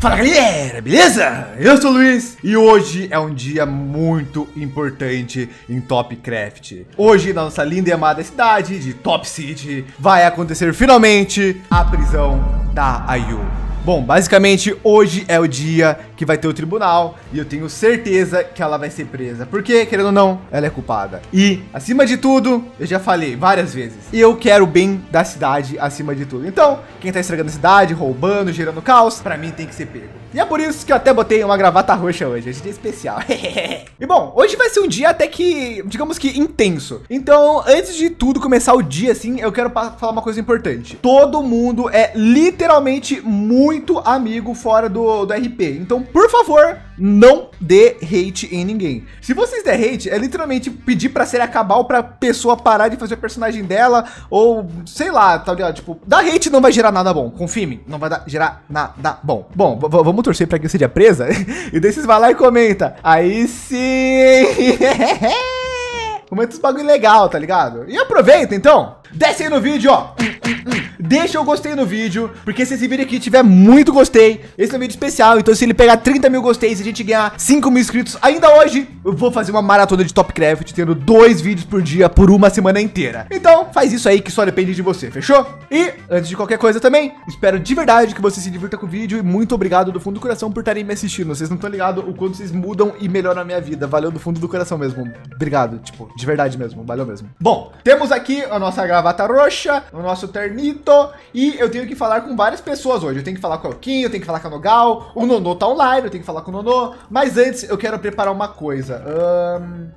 Fala galera, beleza? Eu sou o Luiz e hoje é um dia muito importante em TopCraft. Hoje na nossa linda e amada cidade de Top City vai acontecer finalmente a prisão da Ayu. Bom, basicamente hoje é o dia que vai ter o tribunal e eu tenho certeza que ela vai ser presa, porque querendo ou não, ela é culpada. E acima de tudo, eu já falei várias vezes, eu quero o bem da cidade acima de tudo. Então, quem tá estragando a cidade, roubando, gerando caos, pra mim tem que ser pego. E é por isso que eu até botei uma gravata roxa hoje, hoje é especial. E bom, hoje vai ser um dia até que, digamos que intenso. Então, antes de tudo começar o dia assim, eu quero falar uma coisa importante. Todo mundo é literalmente muito amigo fora do RP. Então, por favor, não dê hate em ninguém. Se vocês der hate, é literalmente pedir pra série acabar ou pra pessoa parar de fazer o personagem dela, ou sei lá, tá ligado? Tipo, dar hate não vai gerar nada bom, confia em mim, não vai gerar nada bom. Bom, vamos torcer pra que eu seja presa? E daí vocês vai lá e comenta. Aí sim! Comenta os bagulho legal, tá ligado? E aproveita então, desce aí no vídeo, ó. Deixa o gostei no vídeo, porque se esse vídeo aqui tiver muito gostei, esse é um vídeo especial, então se ele pegar 30 mil gosteis e a gente ganhar 5 mil inscritos, ainda hoje, eu vou fazer uma maratona de TopCraft, tendo 2 vídeos por dia, por uma semana inteira. Então, faz isso aí que só depende de você, fechou? E, antes de qualquer coisa também, espero de verdade que você se divirta com o vídeo e muito obrigado do fundo do coração por estarem me assistindo. Vocês não estão ligados o quanto vocês mudam e melhoram a minha vida, valeu do fundo do coração mesmo. Obrigado, tipo, de verdade mesmo, valeu mesmo. Bom, temos aqui a nossa gravata roxa, o nosso ternito. E eu tenho que falar com várias pessoas hoje. Eu tenho que falar com o Elkinho, eu tenho que falar com a Nogal. O Nonô tá online, eu tenho que falar com o Nonô. Mas antes, eu quero preparar uma coisa.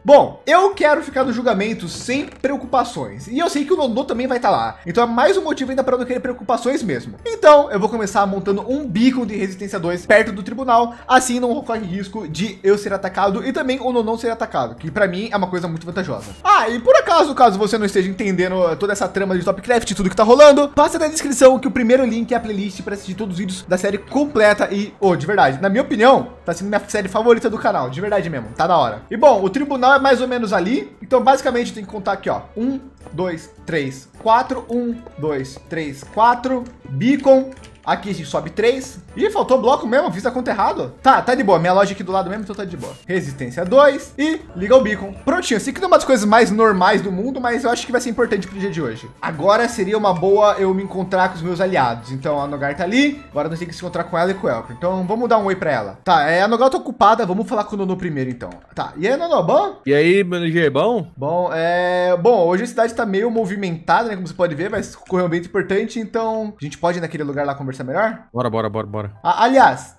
Bom, eu quero ficar no julgamento sem preocupações. E eu sei que o Nonô também vai estar lá. Então é mais um motivo ainda para não querer preocupações mesmo. Então, eu vou começar montando um beacon de resistência 2 perto do tribunal. Assim não corre risco de eu ser atacado e também o Nonô ser atacado, que pra mim é uma coisa muito vantajosa. Ah, e por acaso, caso você não esteja entendendo toda essa trama de TopCraft e tudo que tá rolando, passa na descrição que o primeiro link é a playlist para assistir todos os vídeos da série completa e, oh, de verdade, na minha opinião, tá sendo minha série favorita do canal, de verdade mesmo, tá da hora. E bom, o tribunal é mais ou menos ali, então basicamente tem que contar aqui, ó, 1, 2, 3, 4, 1, 2, 3, 4, beacon, aqui a gente sobe 3, ih, faltou bloco mesmo, fiz a conta errado. Tá de boa, minha loja aqui do lado mesmo, então tá de boa. Resistência 2 e liga o beacon. Prontinho, assim que não é uma das coisas mais normais do mundo, mas eu acho que vai ser importante pro dia de hoje. Agora seria uma boa eu me encontrar com os meus aliados. Então a Nogal tá ali, agora nós temos que se encontrar com ela e com o Elcor. Então vamos dar um oi pra ela. Tá, a Nogal tá ocupada, vamos falar com o Nonô primeiro então. Tá, e aí Nonô, bom? E aí, meu LG, bom? Bom, hoje a cidade tá meio movimentada, né, como você pode ver, mas correu um evento importante, então a gente pode ir naquele lugar lá conversar melhor? Bora. Ah, aliás,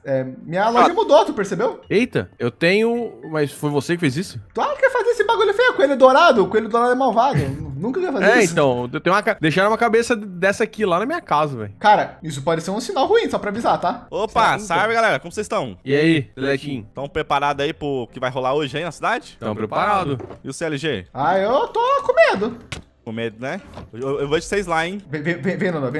minha loja mudou, tu percebeu? Eita, eu tenho... Mas foi você que fez isso? Claro que eu ia fazer esse bagulho feio, coelho dourado é malvado. Nunca ia fazer isso. É, então, eu tenho deixaram uma cabeça dessa aqui lá na minha casa, velho. Cara, isso pode ser um sinal ruim, só pra avisar, tá? Opa, salve, galera, como vocês estão? E aí, Telequim? Estão preparados aí pro que vai rolar hoje aí na cidade? Estão preparados. E o CLG? Ah, eu tô com medo. Com medo, né? Eu vou de vocês lá, hein? Vem, Nonô.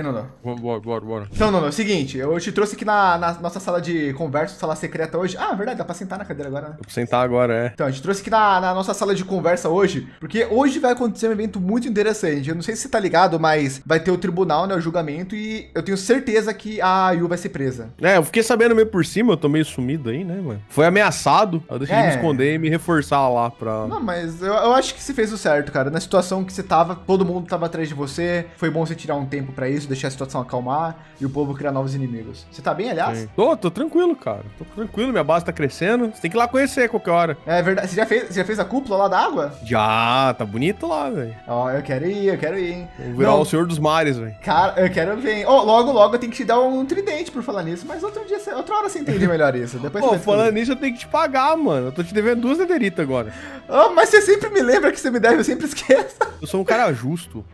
Bora. Então, Nonô, é o seguinte, eu te trouxe aqui na nossa sala de conversa, sala secreta hoje. Ah, verdade, dá pra sentar na cadeira agora, né? Dá pra sentar agora, é. Então, eu te trouxe aqui na nossa sala de conversa hoje, porque hoje vai acontecer um evento muito interessante. Eu não sei se você tá ligado, mas vai ter o tribunal, né, o julgamento, e eu tenho certeza que a Ayu vai ser presa. É, eu fiquei sabendo meio por cima, eu tô meio sumido aí, né, mano? Foi ameaçado, eu deixei de me esconder e me reforçar lá pra... Não, mas eu acho que você fez o certo, cara. Na situação que você tava, todo mundo tava atrás de você. Foi bom você tirar um tempo pra isso, deixar a situação acalmar e o povo criar novos inimigos. Você tá bem, aliás? Sim. Tô tranquilo, cara. Tô tranquilo, minha base tá crescendo. Você tem que ir lá conhecer a qualquer hora. É verdade. Você já fez a cúpula lá da água? Já, tá bonito lá, velho. Ó, eu quero ir, hein? Vou virar o Senhor dos Mares, velho. Cara, eu quero ver. Ó, logo eu tenho que te dar um tridente por falar nisso, mas outra hora você entende melhor isso. Depois você falando nisso, eu tenho que te pagar, mano. Eu tô te devendo 2 dederitas agora. Oh, mas você sempre me lembra que você me deve, eu sempre esqueço. Eu sou um cara justo.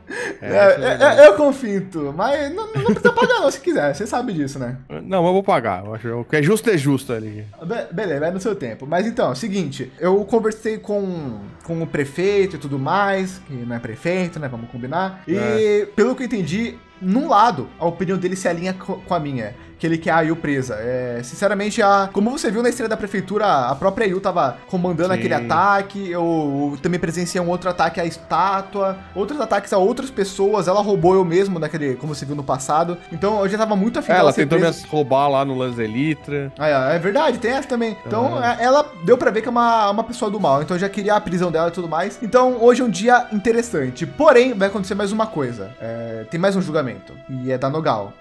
Eu confio em tu, mas não precisa pagar não, se quiser. Você sabe disso, né? Não, eu vou pagar. Eu acho que é justo ali. Beleza, vai no seu tempo. Mas então, seguinte, eu conversei com o prefeito e tudo mais, que não é prefeito, né? Vamos combinar. E pelo que eu entendi, num lado, a opinião dele se alinha com a minha. que ele quer a Ayu presa. É, sinceramente, como você viu na estreia da prefeitura, a própria Ayu tava comandando aquele ataque. Eu também presenciei um outro ataque à estátua, outros ataques a outras pessoas. Ela roubou eu mesmo naquele, como você viu no passado. Então eu já tava muito afim dela ser presa. Ela tentou me roubar lá no Lanzelitra. Ah, é verdade, tem essa também. Então ela deu pra ver que é uma pessoa do mal. Então eu já queria a prisão dela e tudo mais. Então hoje é um dia interessante. Porém, vai acontecer mais uma coisa. Tem mais um julgamento. E é da Nogal.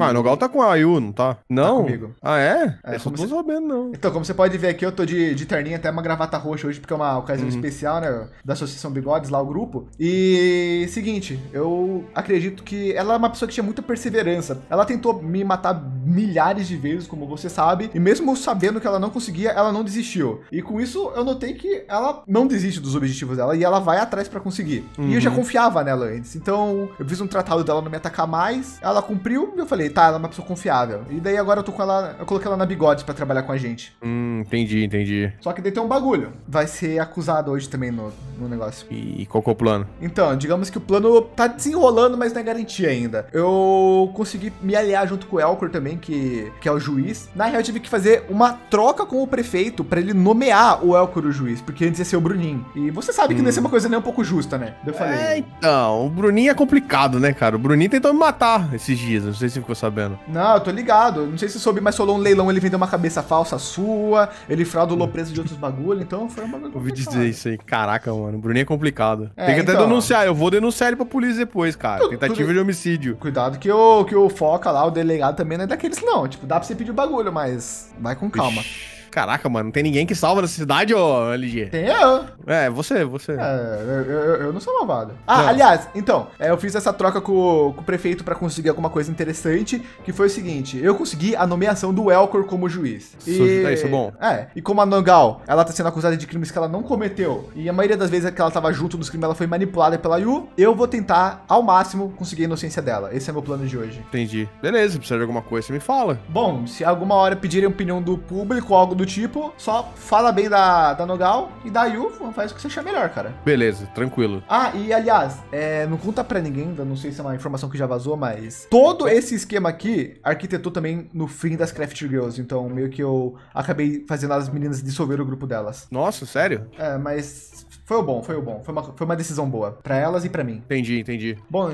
Ah, Nogal tá com a Ayu, não tá? Não? Tá comigo. Ah, é? Eu não tô sabendo, não. Então, como você pode ver aqui, eu tô de terninho, até uma gravata roxa hoje, porque é uma ocasião especial, né? Da Associação Bigodes, lá o grupo. E seguinte, eu acredito que ela é uma pessoa que tinha muita perseverança. Ela tentou me matar milhares de vezes, como você sabe. E mesmo sabendo que ela não conseguia, ela não desistiu. E com isso, eu notei que ela não desiste dos objetivos dela e ela vai atrás pra conseguir. E eu já confiava nela antes. Então, eu fiz um tratado dela não me atacar mais. Ela cumpriu e eu falei, tá, ela é uma pessoa confiável. E daí agora eu tô com ela, eu coloquei ela na Bigodes pra trabalhar com a gente. Entendi, entendi. Só que daí tem um bagulho. Vai ser acusado hoje também no negócio. E qual que é o plano? Então, digamos que o plano tá desenrolando, mas não é garantia ainda. Eu consegui me aliar junto com o Elcor também, que é o juiz. Na real, eu tive que fazer uma troca com o prefeito pra ele nomear o Elcor o juiz, porque antes ia ser o Bruninho. E você sabe que não ia ser uma coisa nem um pouco justa, né? Eu falei. Então, o Bruninho é complicado, né, cara? O Bruninho tentou me matar esses dias, não sei se ficou sabendo. Não, eu tô ligado. Não sei se soube, mas solou um leilão, ele vendeu uma cabeça falsa sua, ele fraudulou preço de outros bagulho, então foi uma coisa. Ouvi dizer isso aí. Caraca, mano, o Bruninho é complicado. Tem que até denunciar, eu vou denunciar ele pra polícia depois, cara. Tentativa de homicídio. Cuidado que o Foca lá, o delegado também não é daqueles não, tipo, dá pra você pedir o bagulho, mas vai com calma. Caraca, mano, não tem ninguém que salva na cidade, ô LG? Tem eu. Você. Eu não sou malvado. Aliás, então, eu fiz essa troca com o prefeito pra conseguir alguma coisa interessante, que foi o seguinte, eu consegui a nomeação do Elcor como juiz. Isso é bom. E como a Nogal, ela tá sendo acusada de crimes que ela não cometeu, e a maioria das vezes que ela tava junto nos crimes, ela foi manipulada pela Ayu, eu vou tentar, ao máximo, conseguir a inocência dela. Esse é meu plano de hoje. Entendi. Beleza, precisa de alguma coisa, você me fala. Bom, se alguma hora pedirem opinião do público, algo do tipo, só fala bem da Nogal e da Ayu, faz o que você achar melhor, cara. Beleza, tranquilo. E aliás, não conta pra ninguém ainda, não sei se é uma informação que já vazou, mas todo esse esquema aqui, arquitetou também no fim das CraftGirls, então meio que eu acabei fazendo as meninas dissolver o grupo delas. Nossa, sério? Mas foi o bom. Foi uma decisão boa, pra elas e pra mim. Entendi. Bom,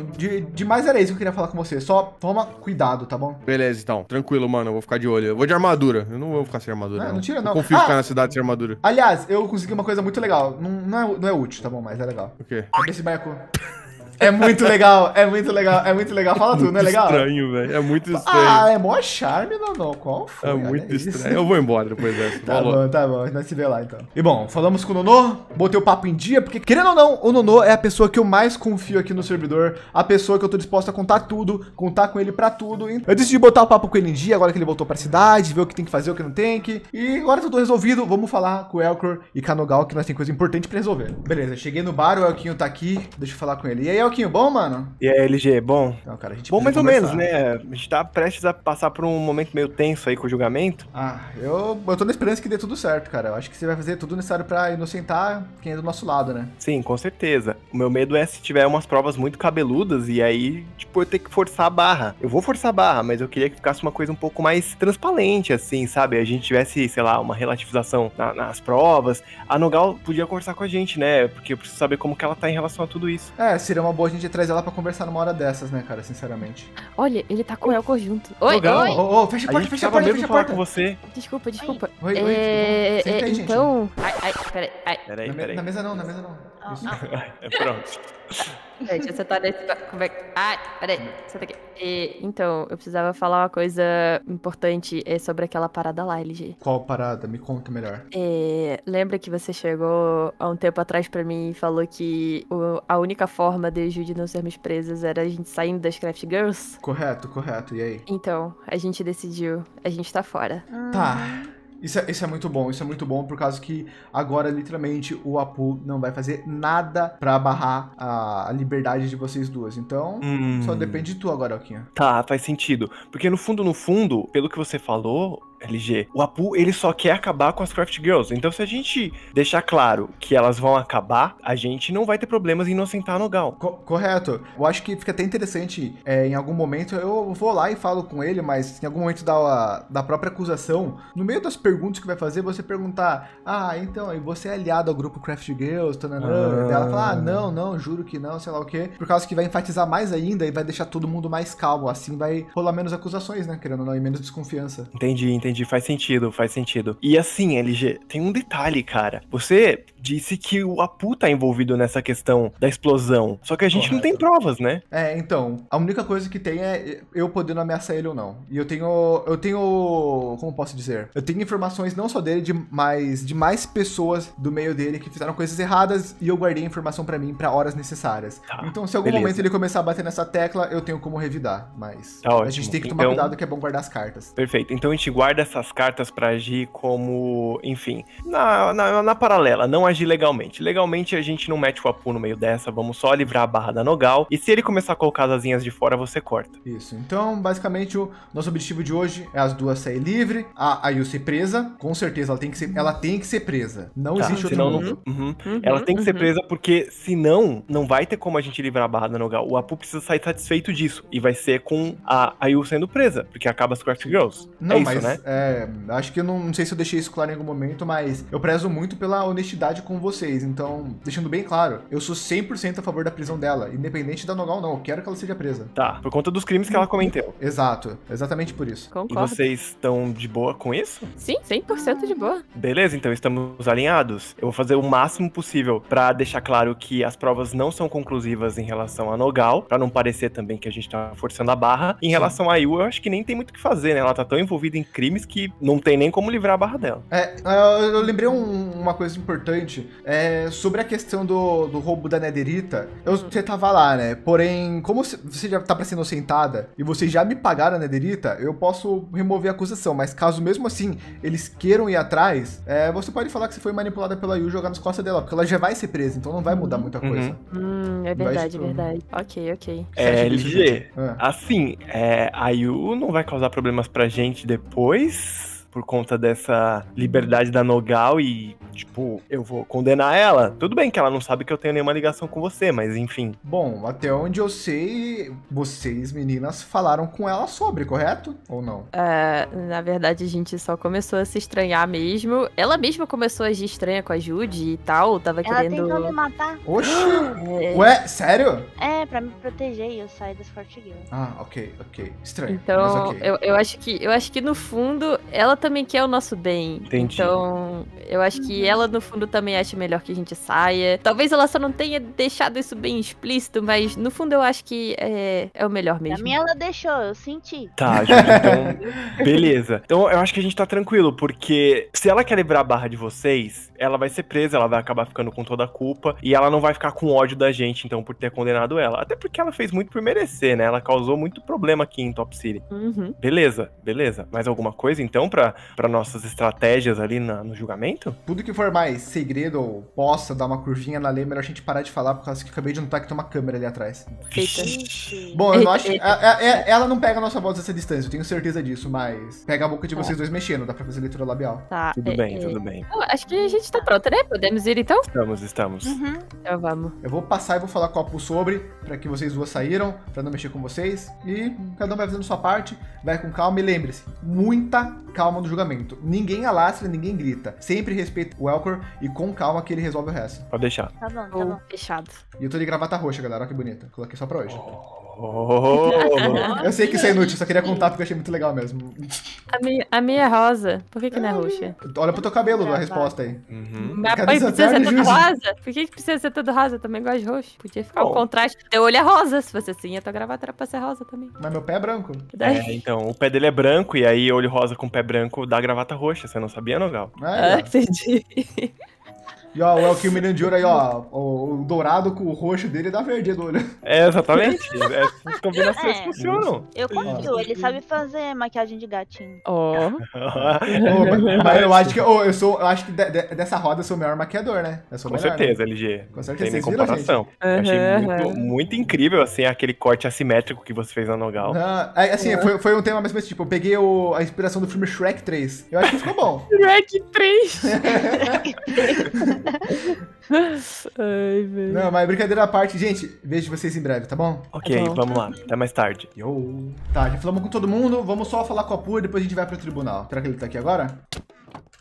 demais era isso que eu queria falar com você, só toma cuidado, tá bom? Beleza, então. Tranquilo, mano, eu vou ficar de olho. Eu vou de armadura, eu não vou ficar sem armadura. Não tira, não. Eu confio ficar na cidade sem armadura. Aliás, eu consegui uma coisa muito legal. Não é útil, tá bom, mas é legal. O quê? Esse baiacu. É muito legal, é muito legal. Fala tudo, não é legal? Estranho, velho. É muito estranho. É mó charme, não. Qual foi? É muito estranho. Eu vou embora depois dessa. Tá bom. Nós se vê lá, então. E bom, falamos com o Nonô, botei o papo em dia, porque querendo ou não, o Nonô é a pessoa que eu mais confio aqui no servidor, a pessoa que eu tô disposto a contar tudo, contar com ele pra tudo. Eu decidi botar o papo com ele em dia, agora que ele voltou pra cidade, ver o que tem que fazer, o que não tem que. E agora tudo resolvido, vamos falar com o Elcor e com a Nogal, que nós tem coisa importante pra resolver. Beleza, cheguei no bar, o Elkinho tá aqui, deixa eu falar com ele. E aí, Elkinho, bom, mano? E aí, LG, bom? Não, cara, a gente bom mais conversar. Ou menos, né? A gente tá prestes a passar por um momento meio tenso aí com o julgamento. Eu tô na esperança que dê tudo certo, cara. Eu acho que você vai fazer tudo necessário pra inocentar quem é do nosso lado, né? Sim, com certeza. O meu medo é se tiver umas provas muito cabeludas e aí, tipo, eu ter que forçar a barra. Eu vou forçar a barra, mas eu queria que ficasse uma coisa um pouco mais transparente, assim, sabe? A gente tivesse, sei lá, uma relativização nas provas. A Nogal podia conversar com a gente, né? Porque eu preciso saber como que ela tá em relação a tudo isso. Seria uma boa a gente trazer ela pra conversar numa hora dessas, né, cara, sinceramente. Olha, ele tá com o Elcor junto. Oi. Fecha a porta, fecha a porta. Com você. Desculpa. Oi, desculpa. Aí, então... Gente. Peraí. Na mesa não. Pronto. Gente, você tá nesse... Como é que... Peraí, senta aqui. Então, eu precisava falar uma coisa importante sobre aquela parada lá, LG. Qual parada? Me conta melhor. Lembra que você chegou há um tempo atrás pra mim e falou que a única forma de Judy não sermos presas era a gente saindo das Craft Girls? Correto. E aí? Então, a gente decidiu. A gente tá fora. Tá. Isso é muito bom, por causa que agora, literalmente, o Apu não vai fazer nada pra barrar a liberdade de vocês duas. Então, só depende de tu agora, Alquinha. Tá, faz sentido. Porque no fundo, pelo que você falou... LG. O Apu, ele só quer acabar com as Craft Girls. Então, se a gente deixar claro que elas vão acabar, a gente não vai ter problemas em inocentar a Nogal. Correto. Eu acho que fica até interessante, em algum momento, eu vou lá e falo com ele, mas em algum momento da própria acusação, no meio das perguntas que vai fazer, você perguntar, ah, então, e você é aliado ao grupo Craft Girls? E ela fala, ah, não, juro que não, sei lá o quê. Por causa que vai enfatizar mais ainda e vai deixar todo mundo mais calmo. Assim vai rolar menos acusações, né, querendo ou não, e menos desconfiança. Entendi. Faz sentido. E assim, LG, tem um detalhe, cara. Você disse que o Apu tá envolvido nessa questão da explosão. Só que a gente não tem provas, né? É, então, a única coisa que tem é eu podendo ameaçar ele ou não. E eu tenho, como posso dizer? Eu tenho informações não só dele, de mais pessoas do meio dele que fizeram coisas erradas e eu guardei a informação pra mim pra horas necessárias. Tá, então, se em algum momento ele começar a bater nessa tecla, eu tenho como revidar, mas tá ótimo. A gente tem que tomar cuidado, que é bom guardar as cartas. Perfeito. Então a gente guarda essas cartas pra agir como, enfim, na paralela, não agir legalmente. Legalmente a gente não mete o Apu no meio dessa, vamos só livrar a barra da Nogal, e se ele começar a colocar as asinhas de fora, você corta. Isso. Então, basicamente, o nosso objetivo de hoje é as duas sair livre, a Ayu ser presa, com certeza ela tem que ser presa. Não existe outro mundo. Ela tem que ser presa porque, senão, não vai ter como a gente livrar a barra da Nogal. O Apu precisa sair satisfeito disso, e vai ser com a Ayu sendo presa, porque acaba as Craft Girls. Não, é isso, mas, né? Acho que eu não sei se eu deixei isso claro em algum momento, mas eu prezo muito pela honestidade com vocês, então, deixando bem claro, eu sou 100% a favor da prisão dela, independente da Nogal ou não, eu quero que ela seja presa. Tá, por conta dos crimes que ela cometeu. Exato, exatamente por isso. Concordo. E vocês estão de boa com isso? Sim, 100% de boa. Beleza, então estamos alinhados. Eu vou fazer o máximo possível pra deixar claro que as provas não são conclusivas em relação a Nogal, pra não parecer também que a gente tá forçando a barra. Em relação a Ayu, eu acho que nem tem muito o que fazer, né? Ela tá tão envolvida em crimes que não tem nem como livrar a barra dela. Eu lembrei uma coisa importante, sobre a questão do roubo da Nederita. Você tava lá, né? Porém, como você já tá pra ser inocentada e vocês já me pagaram a Nederita, eu posso remover a acusação, mas caso mesmo assim eles queiram ir atrás, você pode falar que você foi manipulada pela Ayu, jogar nas costas dela, porque ela já vai ser presa, então não vai mudar muita coisa. É verdade. Ok. LG, assim, a Ayu não vai causar problemas pra gente depois, por conta dessa liberdade da Nogal e, tipo, eu vou condenar ela. Tudo bem que ela não sabe que eu tenho nenhuma ligação com você, mas enfim. Bom, até onde eu sei, vocês, meninas, falaram com ela sobre, correto? Ou não? Na verdade, a gente só começou a se estranhar mesmo. Ela mesma começou a agir estranha com a Judy e tal, tava querendo... Ela tentou me matar. Oxi! Ué, sério? É, pra me proteger e eu saí das Craft Girls. Ah, ok. Estranho, então, mas ok. Eu acho que no fundo, ela também quer o nosso bem. Entendi. Então, eu acho que ela, no fundo, também acha melhor que a gente saia. Talvez ela só não tenha deixado isso bem explícito, mas, no fundo, eu acho que é o melhor mesmo. Pra mim, ela deixou, eu senti. Tá, gente, então... Beleza. Então, eu acho que a gente tá tranquilo, porque se ela quer livrar a barra de vocês, ela vai ser presa, ela vai acabar ficando com toda a culpa, e ela não vai ficar com ódio da gente, então, por ter condenado ela. Até porque ela fez muito por merecer, né? Ela causou muito problema aqui em Top City. Beleza. Mais alguma coisa, então, pra nossas estratégias ali no julgamento? Tudo que for mais segredo ou possa dar uma curvinha na lei, melhor a gente parar de falar, por causa que eu acabei de notar que tem uma câmera ali atrás. Bom, eu não acho que... ela não pega a nossa voz dessa distância, eu tenho certeza disso, mas pega a boca de vocês dois mexendo, dá pra fazer leitura labial. Tá. Tudo bem. Eu acho que a gente tá pronta, né? Podemos ir, então? Estamos. Então vamos. Eu vou passar e vou falar com o Apu sobre, pra que vocês duas saíram, pra não mexer com vocês, e cada um vai fazendo sua parte, vai com calma, e lembre-se, muita calma no julgamento. Ninguém alastra, ninguém grita. Sempre respeita o Elcor e com calma que ele resolve o resto. Pode deixar. Tá bom. Fechado. E eu tô de gravata roxa, galera. Olha que bonita. Coloquei só pra hoje. Eu sei que isso é inútil, só queria contar porque eu achei muito legal mesmo. A minha é rosa. Por que não é roxa? Olha pro teu cabelo a resposta aí. Mas precisa ser todo rosa? Por que precisa ser todo rosa? Eu também gosto de roxo. Podia ficar o contraste. Teu olho é rosa. Se você sim, a tua gravata era pra ser rosa também. Mas meu pé é branco. Então, o pé dele é branco e aí olho rosa com pé branco dá gravata roxa. Você não sabia, Nogal? Ah, entendi. E ó, o Elkinho menino de ouro aí, ó. O dourado com o roxo dele dá verdinha do olho. É, exatamente. Essas combinações funcionam. Eu confio, ele sabe fazer maquiagem de gatinho. Ó. Mas eu acho que dessa roda eu sou o melhor maquiador, né? Eu sou melhor, certeza, né? LG. Com certeza, tem comparação. Viram, gente? Eu achei muito incrível, assim, aquele corte assimétrico que você fez na Nogal. Assim, foi um tema mais ou menos, tipo, eu peguei a inspiração do filme Shrek 3. Eu acho que ficou bom. Shrek 3! Ai, velho. Não, mas brincadeira à parte, gente, vejo vocês em breve, tá bom? Ok, tá bom. Vamos lá, até mais tarde. Yo. Tá, já falamos com todo mundo, vamos só falar com a Apu e depois a gente vai pro tribunal. Será que ele tá aqui agora?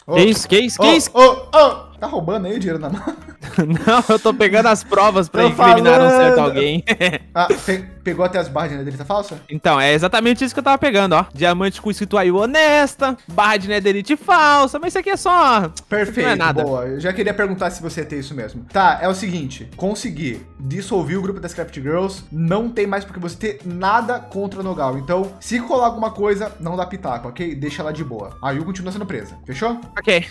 Oh. Que isso? Oh. Tá roubando aí o dinheiro na mão? Não, eu tô pegando as provas pra incriminar um certo alguém. Ah, pegou até as barras de nederita falsa? Então, é exatamente isso que eu tava pegando, ó. Diamante com escrito Ayu honesta, barra de nederite falsa, mas isso aqui é só... Perfeito, não é nada. Boa. Eu já queria perguntar se você ia ter isso mesmo. Tá, é o seguinte, consegui dissolver o grupo das CraftGirls, não tem mais porque você ter nada contra o Nogal. Então, se colar alguma coisa, não dá pitaco, ok? Deixa ela de boa. A Ayu continua sendo presa, fechou? Ok.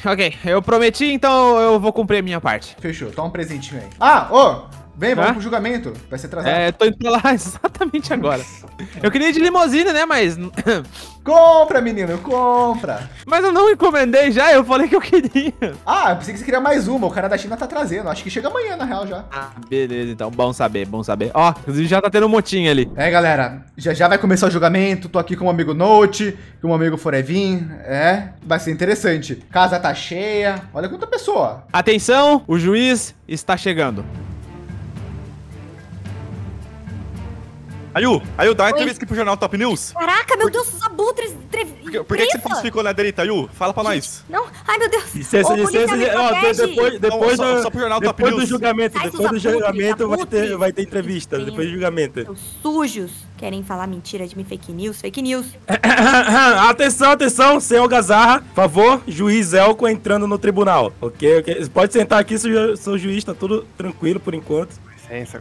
Eu prometi, então eu vou cumprir a minha parte. Fechou. Toma um presentinho aí. Vem, vamos pro julgamento. Vai ser atrasado. É, eu tô indo pra lá exatamente agora. Eu queria ir de limusine, né, mas... Compra, menino, compra. Mas eu não encomendei já, eu falei que eu queria. Ah, eu pensei que você queria mais uma, o cara da China tá trazendo. Acho que chega amanhã, na real, já. Ah, beleza, então, bom saber, bom saber. Ó, já tá tendo um motim ali. É, galera, já vai começar o julgamento. Tô aqui com o amigo Notch, com o amigo Florevin. É, vai ser interessante. Casa tá cheia, olha quanta pessoa. Atenção, o juiz está chegando. Ayu, dá uma entrevista aqui pro jornal Top News. Caraca, meu Deus, os abutres... Por que você falsificou na direita, Ayu? Fala pra nós. Não, ai, meu Deus. Licença, depois pro jornal Top News. Depois do julgamento vai ter entrevista. Sim. Depois do julgamento. Os sujos querem falar mentira de mim, fake news. Atenção, senhor Gazarra. Por favor, juiz Elco entrando no tribunal. Ok. Pode sentar aqui, seu juiz, tá tudo tranquilo por enquanto.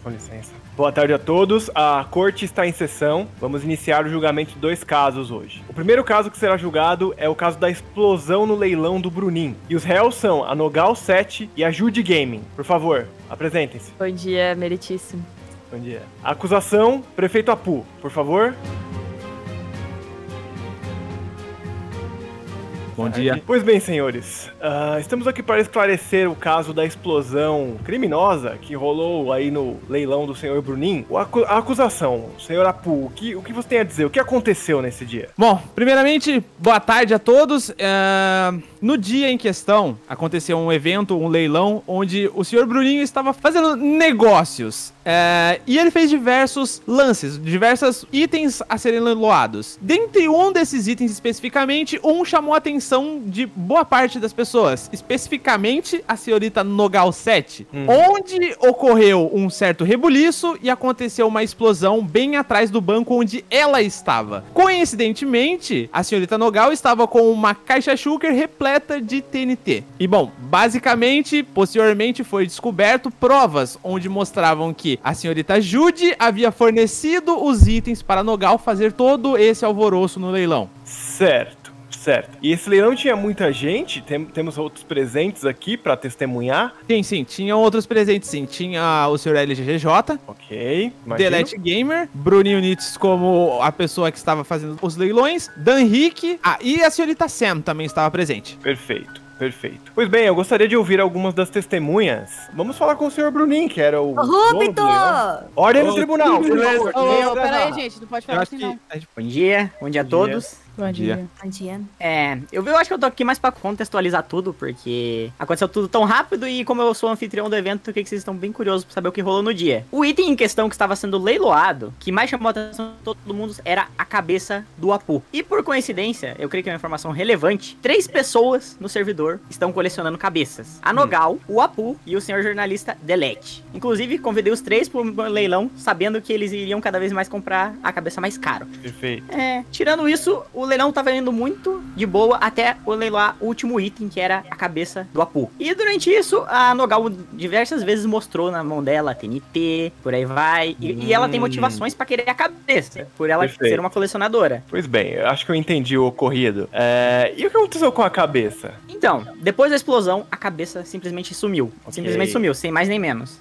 Com licença. Boa tarde a todos. A corte está em sessão. Vamos iniciar o julgamento de dois casos hoje. O primeiro caso que será julgado é o caso da explosão no leilão do Bruninho. E os réus são a Nogal 7 e a Judy Gaming. Por favor, apresentem-se. Bom dia, meritíssimo. Bom dia. A acusação, prefeito Apu, por favor. Bom dia. Pois bem, senhores, estamos aqui para esclarecer o caso da explosão criminosa que rolou aí no leilão do senhor Bruninho. A acusação, senhor Apu, o que você tem a dizer? O que aconteceu nesse dia? Bom, primeiramente, boa tarde a todos. No dia em questão, aconteceu um evento, um leilão, onde o senhor Bruninho estava fazendo negócios. E ele fez diversos lances, diversos itens a serem leiloados. Dentre um desses itens especificamente, um chamou a atenção de boa parte das pessoas, especificamente a senhorita Nogal 7, onde ocorreu um certo rebuliço e aconteceu uma explosão bem atrás do banco onde ela estava. Coincidentemente, a senhorita Nogal estava com uma caixa shulker repleta de TNT. E bom, basicamente, posteriormente foi descoberto provas onde mostravam que a senhorita Judy havia fornecido os itens para Nogal fazer todo esse alvoroço no leilão. Certo. E esse leilão tinha muita gente? Temos outros presentes aqui pra testemunhar? Sim. Tinha outros presentes, sim. Tinha o senhor LGGJ. Ok. Delete Gamer. Bruninho Nitz como a pessoa que estava fazendo os leilões. Danrique. E a senhorita Sam também estava presente. Perfeito. Pois bem, eu gostaria de ouvir algumas das testemunhas. Vamos falar com o senhor Bruninho, que era o... Rúbito! Ordem no tribunal! Peraí, gente, não pode falar assim, não. Bom dia a todos. Bom dia. Eu acho que eu tô aqui mais pra contextualizar tudo, porque aconteceu tudo tão rápido e como eu sou o anfitrião do evento, eu creio que vocês estão bem curiosos pra saber o que rolou no dia. O item em questão que estava sendo leiloado, que mais chamou a atenção de todo mundo, era a cabeça do Apu. E por coincidência, eu creio que é uma informação relevante, 3 pessoas no servidor estão colecionando cabeças. A Nogal, o Apu e o senhor jornalista Delete. Inclusive, convidei os 3 pro leilão, sabendo que eles iriam cada vez mais comprar a cabeça mais caro. Perfeito. Tirando isso... o leilão tava indo muito de boa até eu leiloar o último item, que era a cabeça do Apu. E durante isso, a Nogal diversas vezes mostrou na mão dela TNT, por aí vai. E ela tem motivações pra querer a cabeça, por ela ser uma colecionadora. Pois bem, eu acho que eu entendi o ocorrido. E o que aconteceu com a cabeça? Então, depois da explosão, a cabeça simplesmente sumiu. Okay. Simplesmente sumiu, sem mais nem menos.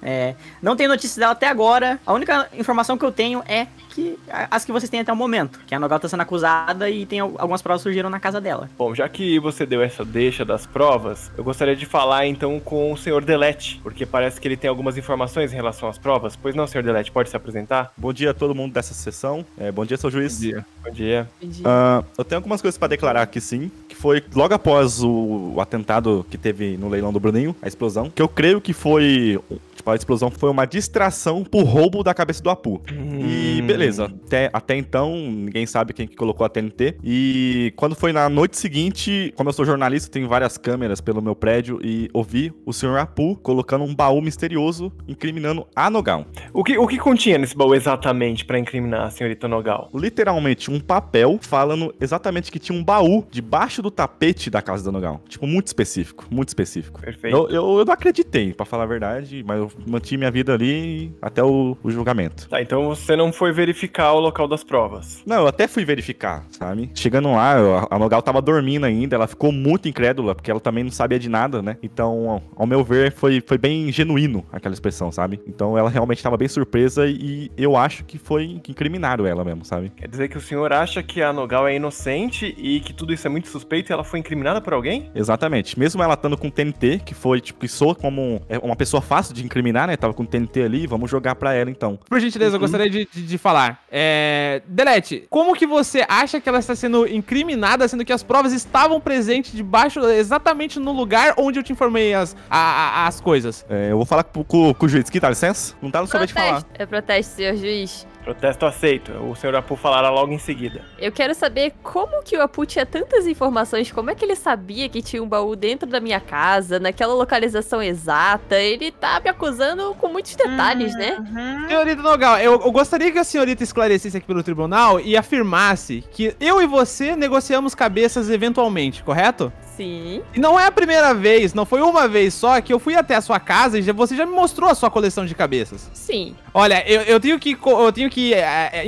Não tenho notícias dela até agora. A única informação que eu tenho é que as que vocês têm até o momento, que a Nogal tá sendo acusada e tem algumas provas surgiram na casa dela. Bom, já que você deu essa deixa das provas, eu gostaria de falar então com o senhor Delete, porque parece que ele tem algumas informações em relação às provas. Pois não, senhor Delete, pode se apresentar? Bom dia a todo mundo dessa sessão. Bom dia, seu juiz. Bom dia. Bom dia. Bom dia. Eu tenho algumas coisas pra declarar aqui, sim, que foi logo após o atentado que teve no leilão do Bruninho, a explosão, que eu creio que foi... A explosão foi uma distração pro roubo da cabeça do Apu. E beleza, até então, ninguém sabe quem que colocou a TNT. E quando foi na noite seguinte, como eu sou jornalista, tem várias câmeras pelo meu prédio e ouvi o senhor Apu colocando um baú misterioso incriminando a Nogal. O que continha nesse baú exatamente pra incriminar a senhorita Nogal? Literalmente um papel falando exatamente que tinha um baú debaixo do tapete da casa da Nogal. Tipo, muito específico, muito específico. Perfeito. Eu não acreditei, pra falar a verdade, mas eu mantive minha vida ali até o julgamento. Tá, então você não foi verificar o local das provas? Não, eu até fui verificar, sabe? Chegando lá, a Nogal tava dormindo ainda, ela ficou muito incrédula, porque ela também não sabia de nada, né? Então, ao meu ver, foi bem genuíno aquela expressão, sabe? Então ela realmente tava bem surpresa e eu acho que foi que incriminaram ela mesmo, sabe? Quer dizer que o senhor acha que a Nogal é inocente e que tudo isso é muito suspeito e ela foi incriminada por alguém? Exatamente. Mesmo ela estando com TNT, que foi, tipo, que soa como uma pessoa fácil de incriminar, né? Tava com TNT ali, vamos jogar pra ela, então. Por gentileza, eu gostaria de falar. Delete, como que você acha que ela está sendo incriminada, sendo que as provas estavam presentes debaixo, exatamente no lugar onde eu te informei as coisas? Eu vou falar com o juiz aqui, dá licença? Não tá no saber de falar. É protesto, senhor juiz. Protesto aceito. O senhor Apu falará logo em seguida. Eu quero saber como que o Apu tinha tantas informações, como é que ele sabia que tinha um baú dentro da minha casa, naquela localização exata. Ele tá me acusando com muitos detalhes, né? Senhorita Nogal, eu gostaria que a senhorita esclarecesse aqui pelo tribunal e afirmasse que eu e você negociamos cabeças eventualmente, correto? Sim. E não é a primeira vez, não foi uma vez só que eu fui até a sua casa e você já me mostrou a sua coleção de cabeças. Sim. Olha, eu tenho que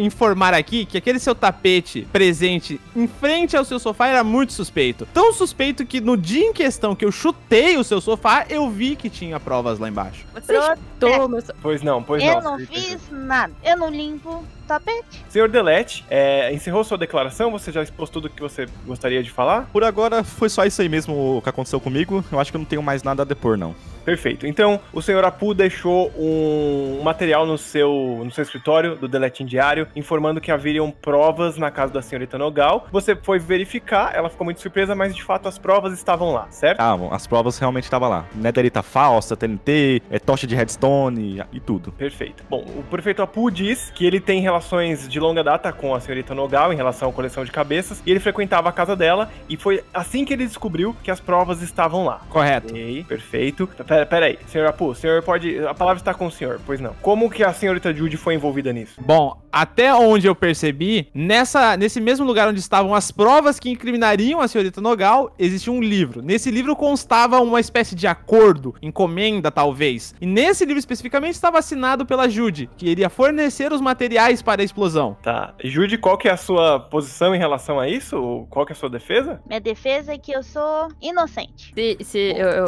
informar aqui que aquele seu tapete presente em frente ao seu sofá era muito suspeito. Tão suspeito que no dia em questão que eu chutei o seu sofá, eu vi que tinha provas lá embaixo. Você chutou meu sofá. Pois não. Eu não fiz nada. Eu não limpo tapete. Senhor Delete, encerrou sua declaração? Você já expôs tudo que você gostaria de falar? Por agora, foi só isso aí mesmo o que aconteceu comigo. Eu acho que eu não tenho mais nada a depor, não. Perfeito. Então, o senhor Apu deixou um material no seu escritório, do Deleting Diário, informando que haveriam provas na casa da senhorita Nogal. Você foi verificar, ela ficou muito surpresa, mas de fato as provas estavam lá, certo? As provas realmente estavam lá. Nederita falsa, TNT, tocha de redstone e tudo. Perfeito. Bom, o prefeito Apu diz que ele tem relações de longa data com a senhorita Nogal em relação à coleção de cabeças, e ele frequentava a casa dela, e foi assim que ele descobriu que as provas estavam lá. Correto. Okay, perfeito. Peraí, senhor Apu, o senhor pode... A palavra está com o senhor, pois não. Como que a senhorita Judy foi envolvida nisso? Bom, até onde eu percebi, nesse mesmo lugar onde estavam as provas que incriminariam a senhorita Nogal, existia um livro. Nesse livro constava uma espécie de acordo, encomenda talvez. E nesse livro especificamente estava assinado pela Judy, que iria fornecer os materiais para a explosão. Tá. Judy, qual que é a sua posição em relação a isso? Qual que é a sua defesa? Minha defesa é que eu sou inocente.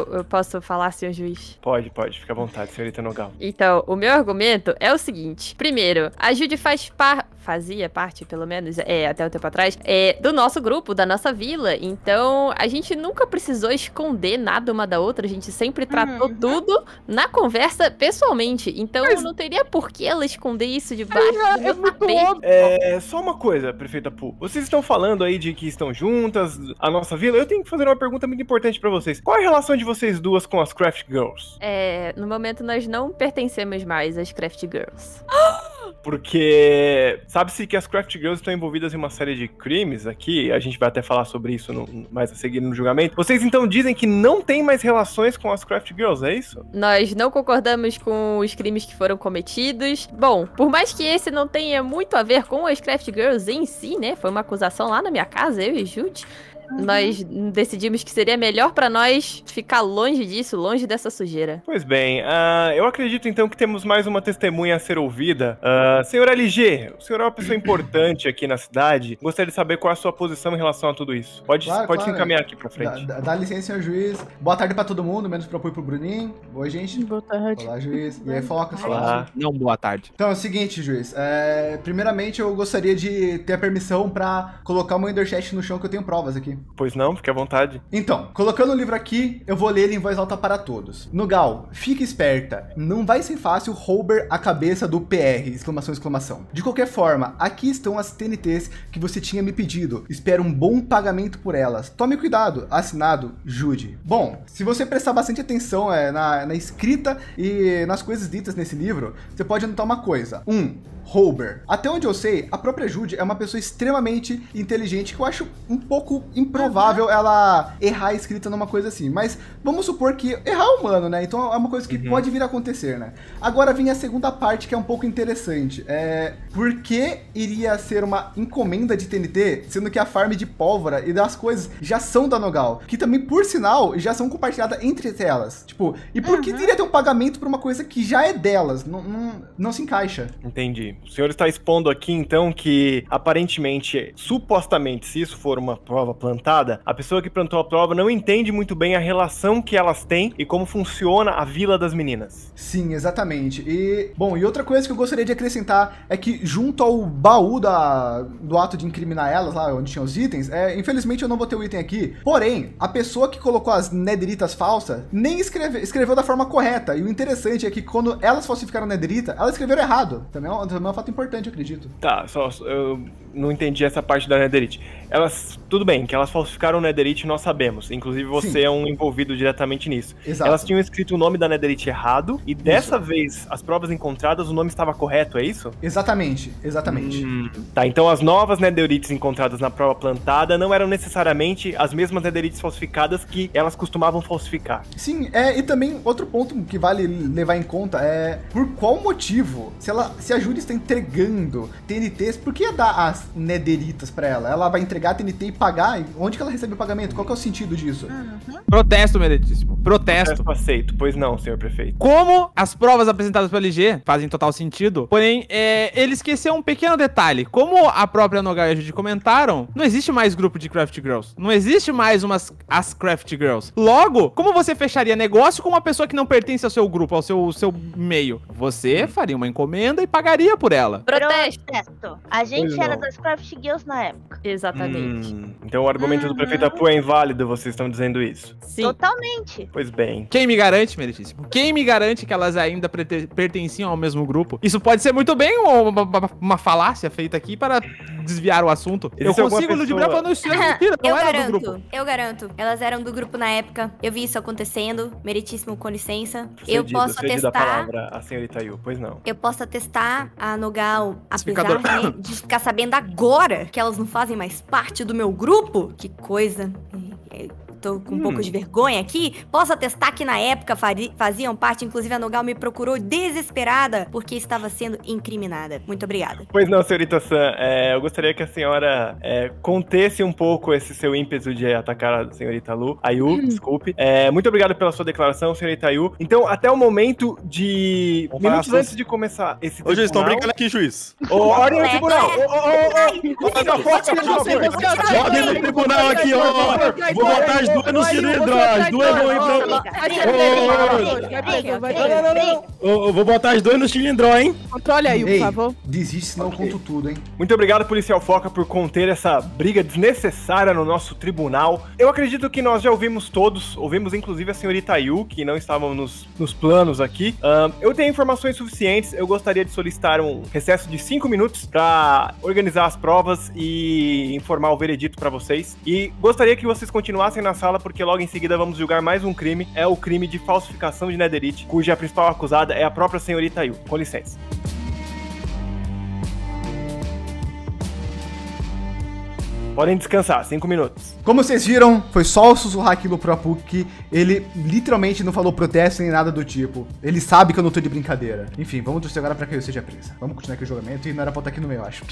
Eu posso falar, senhor juiz? Pode, fica à vontade, senhorita Nogal. Então, o meu argumento é o seguinte. Primeiro, a Judy fazia parte, pelo menos, até um tempo atrás, do nosso grupo, da nossa vila. Então, a gente nunca precisou esconder nada uma da outra. A gente sempre tratou tudo na conversa pessoalmente. Então, não teria por que ela esconder isso debaixo do meu tapete. Só uma coisa, prefeita Apu. Vocês estão falando aí de que estão juntas, a nossa vila. Eu tenho que fazer uma pergunta muito importante pra vocês. Qual é a relação de vocês duas com as CraftGirls? No momento, nós não pertencemos mais às CraftGirls. Porque sabe-se que as CraftGirls estão envolvidas em uma série de crimes aqui, a gente vai até falar sobre isso no, mais a seguir no julgamento. Vocês então dizem que não tem mais relações com as CraftGirls, é isso? Nós não concordamos com os crimes que foram cometidos. Bom, por mais que esse não tenha muito a ver com as CraftGirls em si, né? Foi uma acusação lá na minha casa, eu e Judy. Nós decidimos que seria melhor pra nós ficar longe disso, longe dessa sujeira. Pois bem, eu acredito então que temos mais uma testemunha a ser ouvida. Senhor LG, o senhor é uma pessoa importante aqui na cidade. Gostaria de saber qual é a sua posição em relação a tudo isso. Pode encaminhar aqui pra frente. Dá licença, senhor juiz. Boa tarde pra todo mundo, menos pro Apu e pro Bruninho. Oi, gente. Boa tarde. Olá, juiz. E aí, Foca? Olá. Não, boa tarde. Então, é o seguinte, juiz. Primeiramente, eu gostaria de ter a permissão pra colocar o meu enderchat no chão, que eu tenho provas aqui. Pois não, fique à vontade. Então, colocando o livro aqui, eu vou ler ele em voz alta para todos. Nogal, fique esperta. Não vai ser fácil roubar a cabeça do PR, exclamação, exclamação. De qualquer forma, aqui estão as TNTs que você tinha me pedido. Espero um bom pagamento por elas. Tome cuidado. Assinado, Judy. Bom, se você prestar bastante atenção na escrita e nas coisas ditas nesse livro, você pode anotar uma coisa. 1. Rouber. Até onde eu sei, a própria Judy é uma pessoa extremamente inteligente, que eu acho um pouco improvável ela errar a escrita numa coisa assim. Mas vamos supor que errar é humano, né? Então é uma coisa que pode vir a acontecer, né? Agora vem a segunda parte, que é um pouco interessante. Por que iria ser uma encomenda de TNT, sendo que a farm de pólvora e das coisas já são da Nogal? Que também, por sinal, já são compartilhadas entre elas. Tipo, e por que iria ter um pagamento por uma coisa que já é delas? Não se encaixa. Entendi. O senhor está expondo aqui, então, que aparentemente, supostamente, se isso for uma prova plantada, a pessoa que plantou a prova não entende muito bem a relação que elas têm e como funciona a Vila das Meninas. Sim, exatamente. E, bom, e outra coisa que eu gostaria de acrescentar é que, junto ao baú do ato de incriminar elas, lá onde tinha os itens, infelizmente eu não vou ter o item aqui, porém, a pessoa que colocou as nederitas falsas nem escreveu da forma correta. E o interessante é que, quando elas falsificaram a nederita, elas escreveram errado. Também é um fato importante, eu acredito. Tá, eu não entendi essa parte da netherite. Tudo bem, que elas falsificaram o netherite, nós sabemos. Inclusive, você é um envolvido diretamente nisso. Exato. Elas tinham escrito o nome da netherite errado, e dessa vez, as provas encontradas, o nome estava correto, é isso? Exatamente, exatamente. Tá, então as novas netherites encontradas na prova plantada não eram necessariamente as mesmas netherites falsificadas que elas costumavam falsificar. Sim, e também outro ponto que vale levar em conta é por qual motivo, se a Judy está entregando TNTs, por que ia dar as nederitas pra ela? Ela vai entregar a TNT e pagar? Onde que ela recebe o pagamento? Qual que é o sentido disso? Protesto, meritíssimo. Protesto. Protesto aceito. Pois não, senhor prefeito. Como as provas apresentadas pelo LG fazem total sentido, porém, ele esqueceu um pequeno detalhe. Como a própria Nogal e a Judy comentaram, não existe mais grupo de Craft Girls. Não existe mais as Craft Girls. Logo, como você fecharia negócio com uma pessoa que não pertence ao seu grupo, ao seu meio? Você faria uma encomenda e pagaria por ela. Protesto. A gente era das Craft Girls na época. Exatamente. Então o argumento do prefeito Apu é inválido, vocês estão dizendo isso? Sim. Totalmente. Pois bem. Quem me garante, meritíssimo? Quem me garante que elas ainda pertenciam ao mesmo grupo? Isso pode ser muito bem uma falácia feita aqui para desviar o assunto. Eu consigo ludibrar pra não estudar mentira, não era do grupo. Eu garanto. Elas eram do grupo na época. Eu vi isso acontecendo. Meritíssimo, com licença. Eu posso atestar... a palavra à senhorita Ayu, pois não. Eu posso atestar a Nogal, apesar de ficar sabendo agora que elas não fazem mais parte do meu grupo. Que coisa... Tô com um pouco de vergonha aqui. Posso atestar que na época faziam parte. Inclusive a Nogal me procurou desesperada porque estava sendo incriminada. Muito obrigada. Pois não, senhorita Sam. Eu gostaria que a senhora contesse um pouco esse seu ímpeto de atacar a senhorita Ayu, desculpe. Muito obrigado pela sua declaração, senhorita Ayu. Então, até o momento de... Minutos antes de começar esse tribunal... Ô, juiz, estão brincando aqui, juiz. Ordem no tribunal! Ordem no tribunal aqui, ó! Vou botar as duas no cilindro, as duas vão entrar. Vou botar as duas no cilindro, hein? Controle aí, por favor. Desiste, senão eu conto tudo, hein? Muito obrigado, Policial Foca, por conter essa briga desnecessária no nosso tribunal. Eu acredito que nós já ouvimos todos, ouvimos inclusive a senhorita Ayu, que não estava nos planos aqui. Eu tenho informações suficientes, eu gostaria de solicitar um recesso de 5 minutos para organizar as provas e informar o veredito para vocês. E gostaria que vocês continuassem na sala, porque logo em seguida vamos julgar mais um crime. É o crime de falsificação de netherite, cuja principal acusada é a própria senhorita Ayu. Com licença. Podem descansar, 5 minutos. Como vocês viram, foi só eu sussurrar aquilo pro Apu que ele literalmente não falou protesto nem nada do tipo. Ele sabe que eu não tô de brincadeira. Enfim, vamos torcer agora pra que eu seja presa. Vamos continuar aqui o julgamento e não era pra eu estar aqui no meio, eu acho.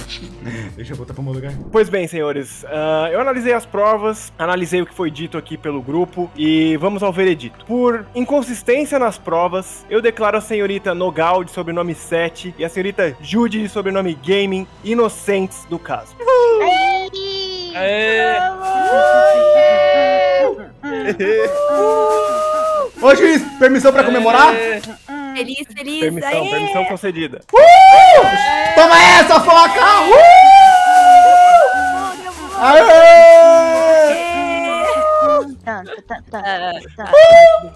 Deixa eu voltar pro meu lugar. Pois bem, senhores, eu analisei as provas, analisei o que foi dito aqui pelo grupo e vamos ao veredito. Por inconsistência nas provas, eu declaro a senhorita Nogal de sobrenome 7 e a senhorita Judy de sobrenome Gaming inocentes do caso. Ô juiz, permissão pra comemorar? Feliz, feliz. Permissão, permissão concedida. Toma essa, Foca!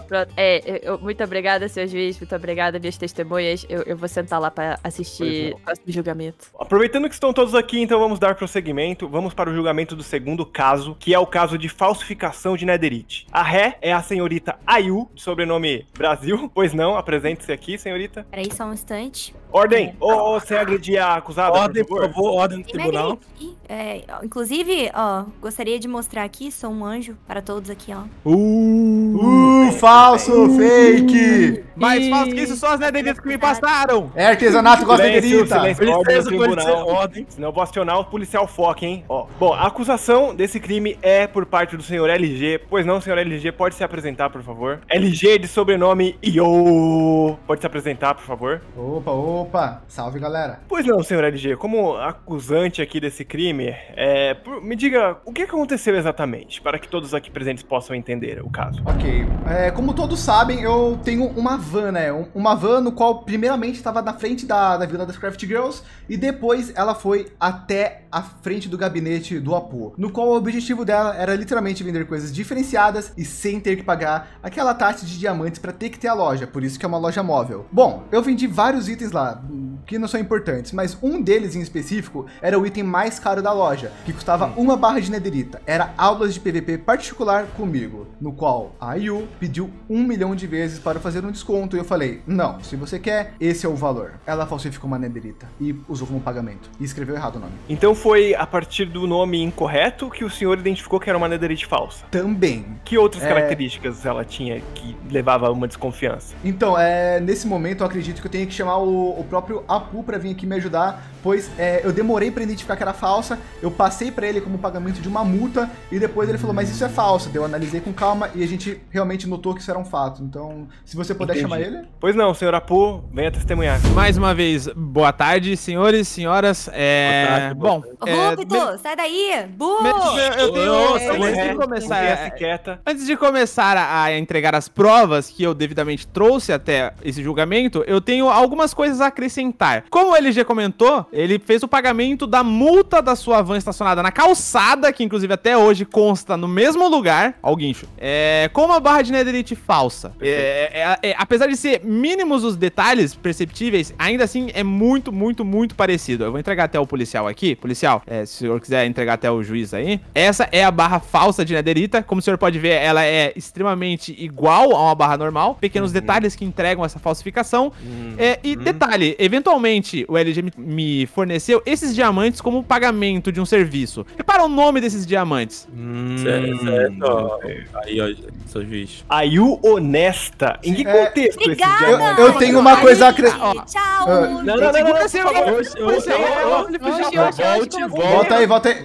Pronto. Muito obrigada, senhor juiz. Muito obrigada, minhas testemunhas. Eu vou sentar lá pra assistir o próximo julgamento. Aproveitando que estão todos aqui, então vamos dar prosseguimento. Vamos para o julgamento do segundo caso, que é o caso de falsificação de netherite. A ré é a senhorita Ayu, de sobrenome Brasil. Pois não, apresente-se aqui, senhorita. Peraí, só um instante. Ordem! Ou sem agredir a acusada, ordem, por favor. Ordem do tribunal. Inclusive, ó, gostaria de mostrar aqui, sou um anjo para todos aqui, ó. Falso, fake! Mais falso que isso, só as netherite que me passaram! É artesanato, gosta de netherite. Ordem. Senão eu vou acionar o policial Foca, hein? Ó. Bom, a acusação desse crime é por parte do senhor LG. Pois não, senhor LG, pode se apresentar, por favor. LG de sobrenome Io. Pode se apresentar, por favor. Opa, salve, galera. Pois não, senhor LG, como acusante aqui desse crime, me diga o que aconteceu exatamente, para que todos aqui presentes possam entender o caso. Ok, como todos sabem, eu tenho uma van, né? Uma van no qual primeiramente estava na frente da vila das CraftGirls e depois ela foi até a frente do gabinete do Apu, no qual o objetivo dela era literalmente vender coisas diferenciadas e sem ter que pagar aquela taxa de diamantes para ter que ter a loja, por isso que é uma loja móvel. Bom, eu vendi vários itens lá, que não são importantes, mas um deles em específico era o item mais caro da loja, que custava uma barra de netherita. Era aulas de PVP particular comigo, no qual a Ayu pediu 1 milhão de vezes para fazer um desconto, e eu falei, não, se você quer, esse é o valor. Ela falsificou uma netherita e usou como pagamento, e escreveu errado o nome. Então foi a partir do nome incorreto que o senhor identificou que era uma netherite falsa? Também. Que outras características ela tinha que levava a uma desconfiança? Então, nesse momento eu acredito que eu tenho que chamar o próprio Apu para vir aqui me ajudar, pois eu demorei para identificar que era falsa, eu passei para ele como pagamento de uma multa e depois ele falou, mas isso é falso. Eu analisei com calma e a gente realmente notou que isso era um fato. Então, se você puder chamar ele... Pois não, senhor Apu, venha testemunhar. Mais uma vez, boa tarde, senhores, senhoras. Boa tarde, bom... Rúpido, sai daí! Antes de começar a entregar as provas que eu devidamente trouxe até esse julgamento, eu tenho algumas coisas a acrescentar. Como o LG comentou, ele fez o pagamento da multa da sua van estacionada na calçada, que inclusive até hoje consta no mesmo lugar, ao guincho, com uma barra de netherite falsa. Apesar de ser mínimos os detalhes perceptíveis, ainda assim é muito, muito, muito parecido. Eu vou entregar até o policial aqui. Policial, se o senhor quiser entregar até o juiz aí. Essa é a barra falsa de netherita. Como o senhor pode ver, ela é extremamente igual a uma barra normal. Pequenos detalhes que entregam essa falsificação. Detalhe, eventualmente o LG me forneceu esses diamantes como pagamento de um serviço. Repara o nome desses diamantes. Aí, ó, sou juiz. Ayu honesta. Em que contexto esses diamantes? Eu tenho uma coisa a acrescentar. Tchau. Não. Volta aí. Você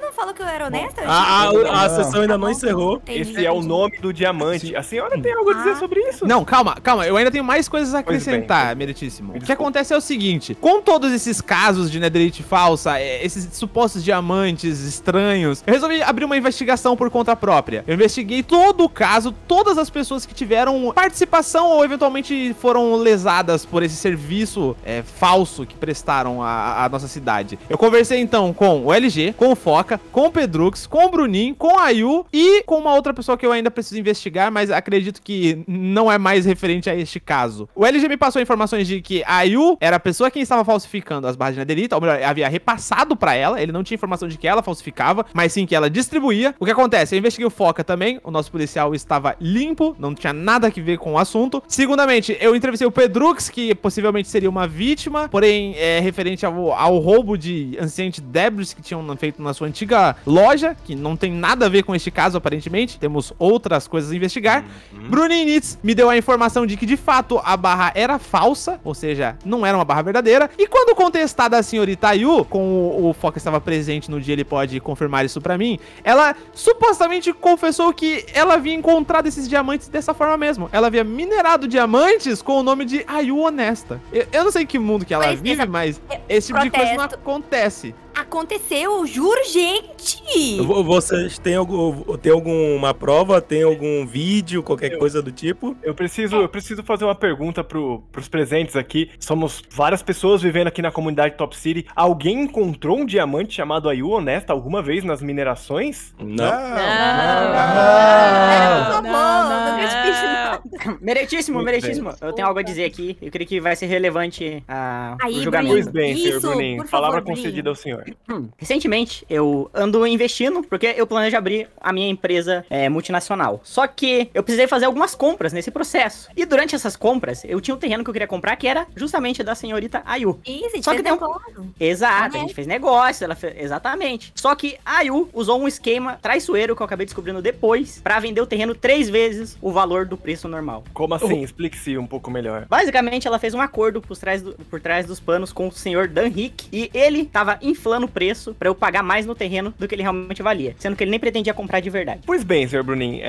não falou que eu era honesta? A sessão ainda não encerrou. Esse é o nome do diamante. A senhora tem algo a dizer sobre isso? Não, calma. Eu ainda tenho mais coisas a acrescentar, meritíssimo. O que acontece é o seguinte. Com todos esses casos de netherite falsa, esses supostos diamantes estranhos, eu resolvi abrir uma investigação por conta própria. Eu investiguei todo o caso, todas as pessoas que tiveram participação ou eventualmente foram lesadas por esse serviço falso que prestaram à nossa cidade. Eu conversei então com o LG, com o Foca, com o Pedrux, com o Bruninho, com a Ayu e com uma outra pessoa que eu ainda preciso investigar, mas acredito que não é mais referente a este caso. O LG me passou informações de que a Ayu era a pessoa que estava falsificando as barras de netherita, ou melhor, havia repassado pra ela, ele não tinha informação de que ela falsificava, mas sim que ela distribuía. O que acontece? Eu investiguei o Foca também, o nosso policial estava limpo, não tinha nada que ver com o assunto. Segundamente, eu entrevistei o Pedrux, que possivelmente seria uma vítima, porém referente ao roubo de ancient debris que tinham feito na sua antiga nova loja, que não tem nada a ver com este caso, aparentemente. Temos outras coisas a investigar. Bruninho Nitz me deu a informação de que, de fato, a barra era falsa, ou seja, não era uma barra verdadeira. E quando contestada a senhorita Ayu, como o Foca estava presente no dia, ele pode confirmar isso pra mim, ela supostamente confessou que ela havia encontrado esses diamantes dessa forma mesmo. Ela havia minerado diamantes com o nome de Ayu Honesta. Eu não sei que mundo que ela vive, mas esse tipo de coisa não acontece. Aconteceu, juro, gente! Vocês têm alguma prova? Tem algum vídeo, qualquer coisa do tipo? Eu preciso fazer uma pergunta pros presentes aqui. Somos várias pessoas vivendo aqui na comunidade Top City. Alguém encontrou um diamante chamado Ayu Honesta alguma vez nas minerações? Não. Meritíssimo. Eu tenho algo a dizer aqui. Eu creio que vai ser relevante ao julgamento. Pois bem, senhor Bruninho. Palavra concedida ao senhor. Recentemente, eu ando investindo porque eu planejo abrir a minha empresa multinacional. Só que eu precisei fazer algumas compras nesse processo. E durante essas compras, eu tinha um terreno que eu queria comprar que era justamente da senhorita Ayu. Isso, só que deu um... Exato, a gente fez negócio, ela fez... Exatamente. Só que a Ayu usou um esquema traiçoeiro que eu acabei descobrindo depois pra vender o terreno 3 vezes o valor do preço normal. Como assim? Explique-se um pouco melhor. Basicamente, ela fez um acordo por trás dos panos com o senhor Danrique e ele tava inflando no preço pra eu pagar mais no terreno do que ele realmente valia, sendo que ele nem pretendia comprar de verdade. Pois bem, senhor Bruninho,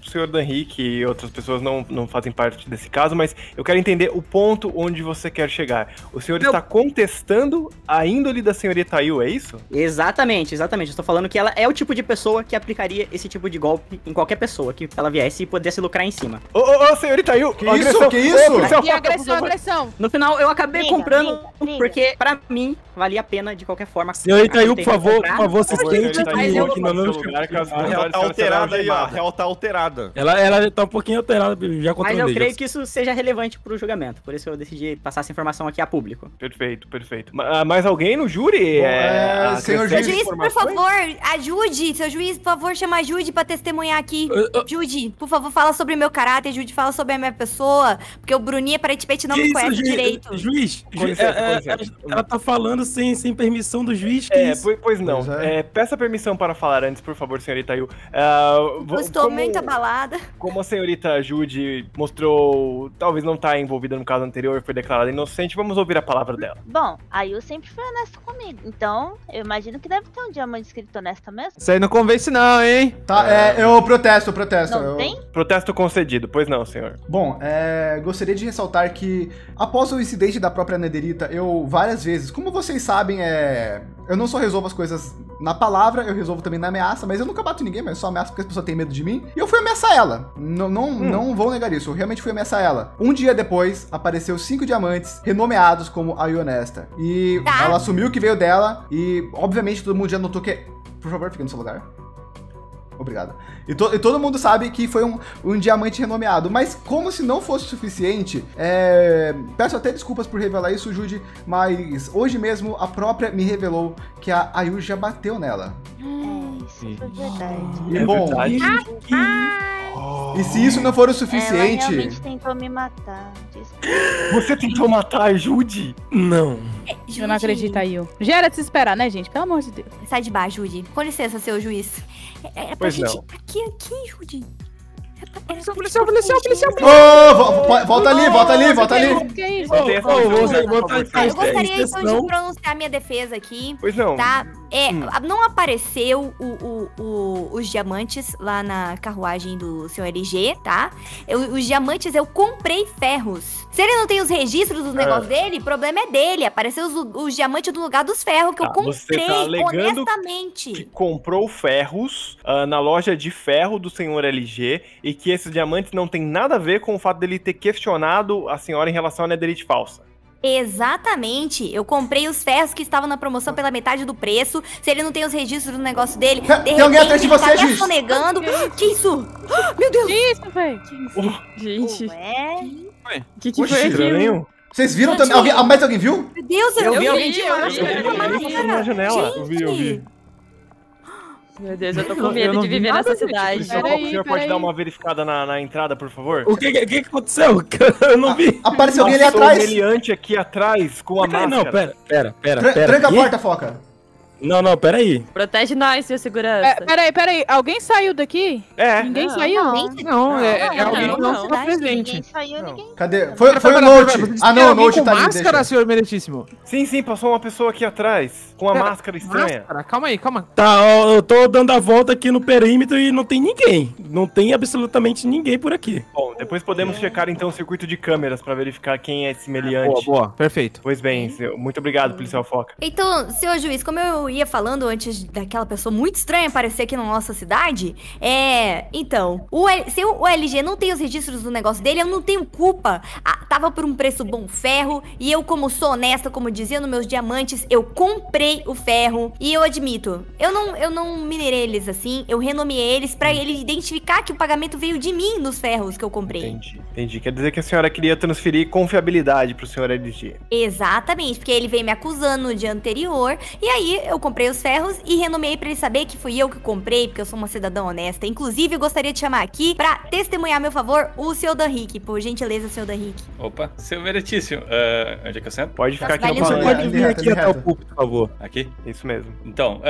o senhor Danrique e outras pessoas não fazem parte desse caso, mas eu quero entender o ponto onde você quer chegar. O senhor está contestando a índole da senhorita Ayu, é isso? Exatamente. Eu estou falando que ela é o tipo de pessoa que aplicaria esse tipo de golpe em qualquer pessoa que ela viesse e pudesse lucrar em cima. Ô, senhorita Ayu! Que isso? Que agressão! No final, eu acabei comprando. Porque pra mim, valia a pena de qualquer forma. Senhorita Ayu, por favor, se esquente. Ela tá alterada aí, ó. Ela tá alterada. Ela tá um pouquinho alterada, já contei. Mas eu creio que isso seja relevante pro julgamento. Por isso eu decidi passar essa informação aqui a público. Perfeito. Mais alguém no júri? Senhor juiz, por favor, ajude. Seu juiz, por favor, chama a Judy pra testemunhar aqui. Judy, por favor, fala sobre o meu caráter. Judy, fala sobre a minha pessoa. Porque o Bruninho, aparentemente, não me conhece direito. Juiz, ela tá falando sem permissão. Permissão do juiz? Pois não. Peça permissão para falar antes, por favor, senhorita Ayu. Estou muito abalada. Como a senhorita Judy mostrou, talvez não tá envolvida no caso anterior, foi declarada inocente, vamos ouvir a palavra dela. Bom, a Ayu sempre foi honesta comigo, então eu imagino que deve ter um diamante escrito honesta mesmo. Isso aí não convence não, hein? Tá, eu protesto. Não tem? Protesto concedido, pois não, senhor. Bom, gostaria de ressaltar que após o incidente da própria Nederita, eu várias vezes, como vocês sabem, eu não só resolvo as coisas na palavra, eu resolvo também na ameaça, mas eu nunca bato ninguém, mas só ameaço porque as pessoas têm medo de mim. E eu fui ameaçar ela. Não vou negar isso, eu realmente fui ameaçar ela. Um dia depois, apareceu 5 diamantes renomeados como Ayu Honesta. E ela assumiu que veio dela e, obviamente, todo mundo já notou que... Por favor, fique no seu lugar. Obrigado. E todo mundo sabe que foi um diamante renomeado, mas como se não fosse suficiente, peço até desculpas por revelar isso, Judy, mas hoje mesmo a própria me revelou que a Ayu já bateu nela. Isso foi verdade. E se isso não for o suficiente... Ela realmente tentou me matar. Você tentou matar a Judy? Não. Judy. Eu não acredito, Ayu. Já era de se esperar, né, gente? Pelo amor de Deus. Sai de baixo, Judy. Com licença, seu juiz. Aqui, Judy. Policial! Volta ali! Eu gostaria então de pronunciar minha defesa aqui. Pois não. Tá? Não apareceu os diamantes lá na carruagem do senhor LG, tá? Os diamantes eu comprei ferros. Se ele não tem os registros dos negócios dele, o problema é dele. Apareceu os diamantes no lugar dos ferros que eu comprei, honestamente. Que comprou ferros na loja de ferro do senhor LG e que esses diamantes não tem nada a ver com o fato dele ter questionado a senhora em relação à nederite falsa. Exatamente. Eu comprei os ferros que estavam na promoção pela metade do preço. Se ele não tem os registros do negócio dele, tem alguém atrás de você, juiz. Que isso? Meu Deus. Que isso, velho? Gente. Que foi aquilo? Vocês viram também? Mais alguém viu? Meu Deus, eu vi alguém de longe. Eu vi. Meu Deus, eu tô com medo de viver nessa cidade. O senhor pode dar uma verificada na entrada, por favor? O que aconteceu? Eu não vi. Apareceu alguém ali atrás. Tem um meliante aqui atrás com a máscara. Não, pera. Tranca a porta, Foca. Não, não, peraí. Protege nós, seu segurança. É, peraí, peraí. Alguém saiu daqui? É. Ninguém saiu? Não, é alguém que não está presente. Cadê? Foi o Notch. Ah, não, o Notch tá ali. Máscara, senhor meritíssimo. Sim, sim, passou uma pessoa aqui atrás. Com a máscara estranha. Máscara? Calma aí, calma. Tá, eu tô dando a volta aqui no perímetro e não tem ninguém. Não tem absolutamente ninguém por aqui. Bom, depois podemos checar então o circuito de câmeras pra verificar quem é esse meliante. Boa, boa. Perfeito. Pois bem, muito obrigado, Policial Foca. Então, senhor juiz, como eu ia falando antes daquela pessoa muito estranha aparecer aqui na nossa cidade, então, se o LG não tem os registros do negócio dele, eu não tenho culpa. Tava por um preço bom ferro, e eu, como sou honesta, como dizia nos meus diamantes, eu comprei o ferro, e eu admito, eu não minerei eles assim, eu renomeei eles pra ele identificar que o pagamento veio de mim nos ferros que eu comprei. Entendi, entendi. Quer dizer que a senhora queria transferir confiabilidade pro senhor LG. Exatamente, porque ele veio me acusando no dia anterior, e aí eu comprei os ferros e renomeei pra ele saber que fui eu que comprei, porque eu sou uma cidadã honesta. Inclusive, eu gostaria de chamar aqui pra testemunhar a meu favor o seu Danrique. Por gentileza, seu Danrique. Opa, seu meritíssimo. Onde é que eu sento? Pode ficar aqui no palanque. Pode vir aqui até o púlpito, por favor. Aqui? Isso mesmo. Então,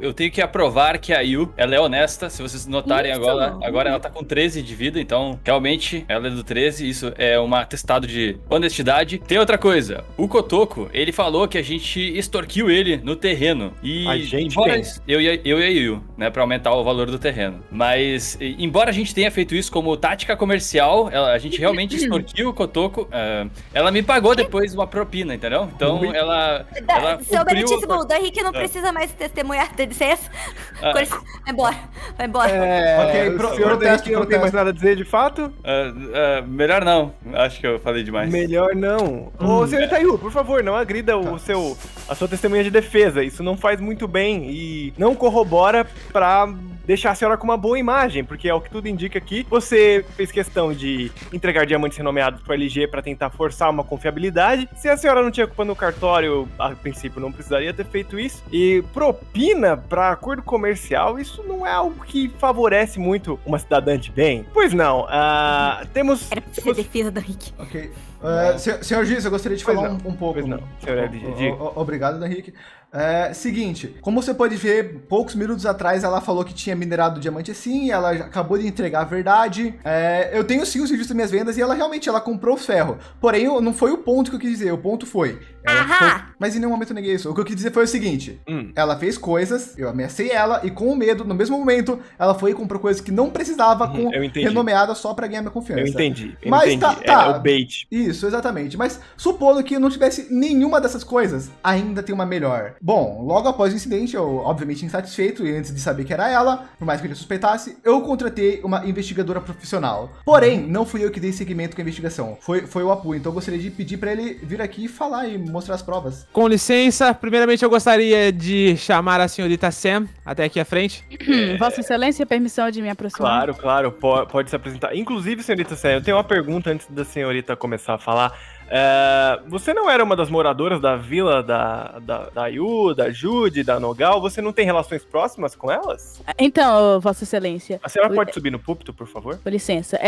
eu tenho que aprovar que a Ayu, ela é honesta. Se vocês notarem agora ela tá com 13 de vida, então realmente ela é do 13. Isso é um atestado de honestidade. Tem outra coisa. O Kotoko, ele falou que a gente extorquiu ele no terreno. E a gente eu e a Ayu, né, pra aumentar o valor do terreno. Mas, embora a gente tenha feito isso como tática comercial, a gente realmente extorquiu o Kotoko. Ela me pagou depois uma propina, entendeu? Então, ela seu meritíssimo, o Danrique não precisa mais testemunhar, tem licença? Vai embora, vai embora. Ok, o senhor Danrique não tem mais nada a dizer de fato? Melhor não, acho que eu falei demais. Melhor não. Ô, senhor Ayu, por favor, não agrida a sua testemunha de defesa. Isso não faz muito bem e não corrobora pra deixar a senhora com uma boa imagem, porque é o que tudo indica aqui. Você fez questão de entregar diamantes renomeados pro LG pra tentar forçar uma confiabilidade. Se a senhora não tinha culpa no cartório, a princípio não precisaria ter feito isso. E propina pra acordo comercial, isso não é algo que favorece muito uma cidadã de bem. Pois não, temos... Era pra ser defesa do Rick. Ok. Senhor juiz, eu gostaria de falar um pouco. Pois não, senhor LG. Obrigado, Danrique. Seguinte, como você pode ver, poucos minutos atrás ela falou que tinha minerado diamante assim, ela acabou de entregar a verdade. Eu tenho sim os registros das minhas vendas e ela realmente, ela comprou ferro. Porém, não foi o ponto que eu quis dizer, o ponto foi... Mas em nenhum momento eu neguei isso. O que eu quis dizer foi o seguinte, ela fez coisas, eu ameacei ela e com o medo, no mesmo momento, ela foi e comprou coisas que não precisava com renomeada só pra ganhar minha confiança. Eu entendi, mas tá, é o bait. Isso, exatamente. Mas supondo que eu não tivesse nenhuma dessas coisas, ainda tem uma melhor. Bom, logo após o incidente, eu, obviamente insatisfeito, e antes de saber que era ela, por mais que eu suspeitasse, eu contratei uma investigadora profissional. Porém, não fui eu que dei seguimento com a investigação, foi o Apu, então eu gostaria de pedir pra ele vir aqui e falar e mostrar as provas. Com licença, primeiramente eu gostaria de chamar a senhorita Sam até aqui à frente. Vossa Excelência, permissão de me aproximar? Claro, claro, pode se apresentar. Inclusive, senhorita Sam, eu tenho uma pergunta antes da senhorita começar a falar. Você não era uma das moradoras da vila da Ayu, da Judy, da Nogal? Você não tem relações próximas com elas? Então, Vossa Excelência... A senhora pode subir no púlpito, por favor? Com licença.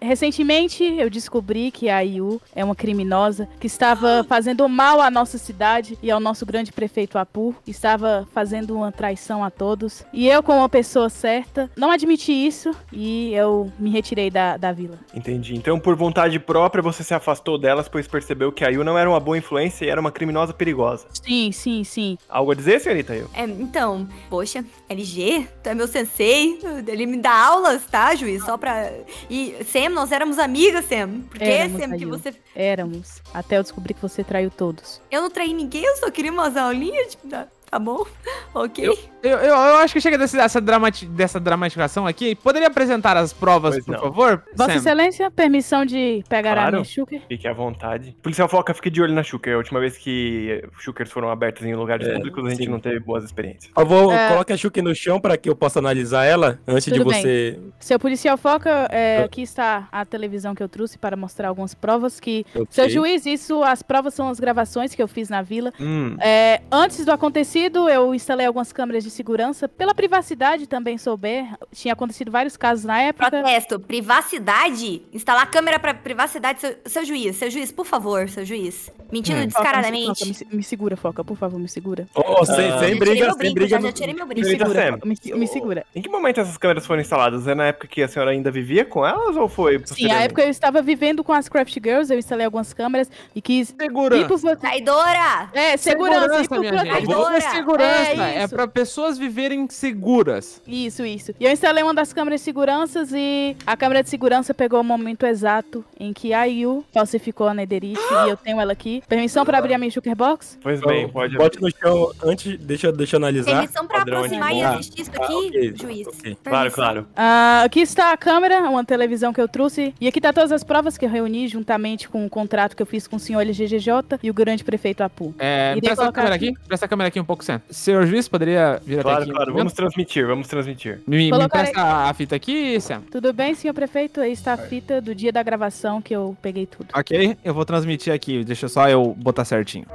Recentemente, eu descobri que a Ayu é uma criminosa que estava fazendo mal à nossa cidade e ao nosso grande prefeito Apu. Estava fazendo uma traição a todos. E eu, como uma pessoa certa, não admiti isso e eu me retirei da vila. Entendi. Então, por vontade própria, você se afastou dela, pois percebeu que a Ayu não era uma boa influência e era uma criminosa perigosa. Sim, sim, sim. Algo a dizer, senhorita Ayu? Então, poxa, LG, tu é meu sensei, ele me dá aulas, tá, juiz? Só pra... E Sam, nós éramos amigas, Sam. Por que, Sam, que você... Éramos, até eu descobrir que você traiu todos. Eu não traí ninguém, eu só queria umas aulinhas, tipo... Tá bom? Ok. Eu acho que chega dessa dramatização aqui. Poderia apresentar as provas, pois por favor? Vossa Excelência, permissão de pegar a minha Shuker? Fique à vontade. Policial Foca, fique de olho na Shuker. A última vez que Shukers foram abertas em lugares públicos, a gente não teve boas experiências. Por favor, coloque a Shuker no chão para que eu possa analisar ela antes de você... Bem. Seu Policial Foca, aqui está a televisão que eu trouxe para mostrar algumas provas que... Okay. Seu juiz, as provas são as gravações que eu fiz na vila. Antes do acontecido, sentido, eu instalei algumas câmeras de segurança. Pela privacidade também souber. Tinha acontecido vários casos na época. Protesto. Privacidade? Instalar câmera pra privacidade? Seu juiz, por favor, seu juiz. Mentindo descaradamente. Foca, me segura, Foca, por favor, me segura. Oh, sem briga, sem briga. Já tirei meu brinco. Me segura. Em que momento essas câmeras foram instaladas? É na época que a senhora ainda vivia com elas ou foi? Sim, na época eu estava vivendo com as CraftGirls, eu instalei algumas câmeras e quis... Segurança. Traidora! É, segurança, minha gente. Segurança. É pra pessoas viverem seguras. Isso. E eu instalei uma das câmeras de segurança e a câmera de segurança pegou o momento exato em que a Ayu falsificou a Netherite e eu tenho ela aqui. Permissão pra abrir a minha Shulkerbox? Pois bem, pode. Bote no chão antes, deixa eu analisar. Permissão pra aproximar e assistir isso aqui, okay, juiz. Okay. Claro. Aqui está a câmera, uma televisão que eu trouxe. E aqui tá todas as provas que eu reuni juntamente com o contrato que eu fiz com o senhor LGGJ e o grande prefeito Apu. Presta a câmera aqui. Presta a câmera aqui um pouco, Sam. Senhor juiz, poderia vir até aqui? Claro, vamos transmitir. Me presta a fita aqui, Sam. Tudo bem, senhor prefeito? Aí está a fita do dia da gravação que eu peguei tudo. Ok, eu vou transmitir aqui. Deixa só eu botar certinho.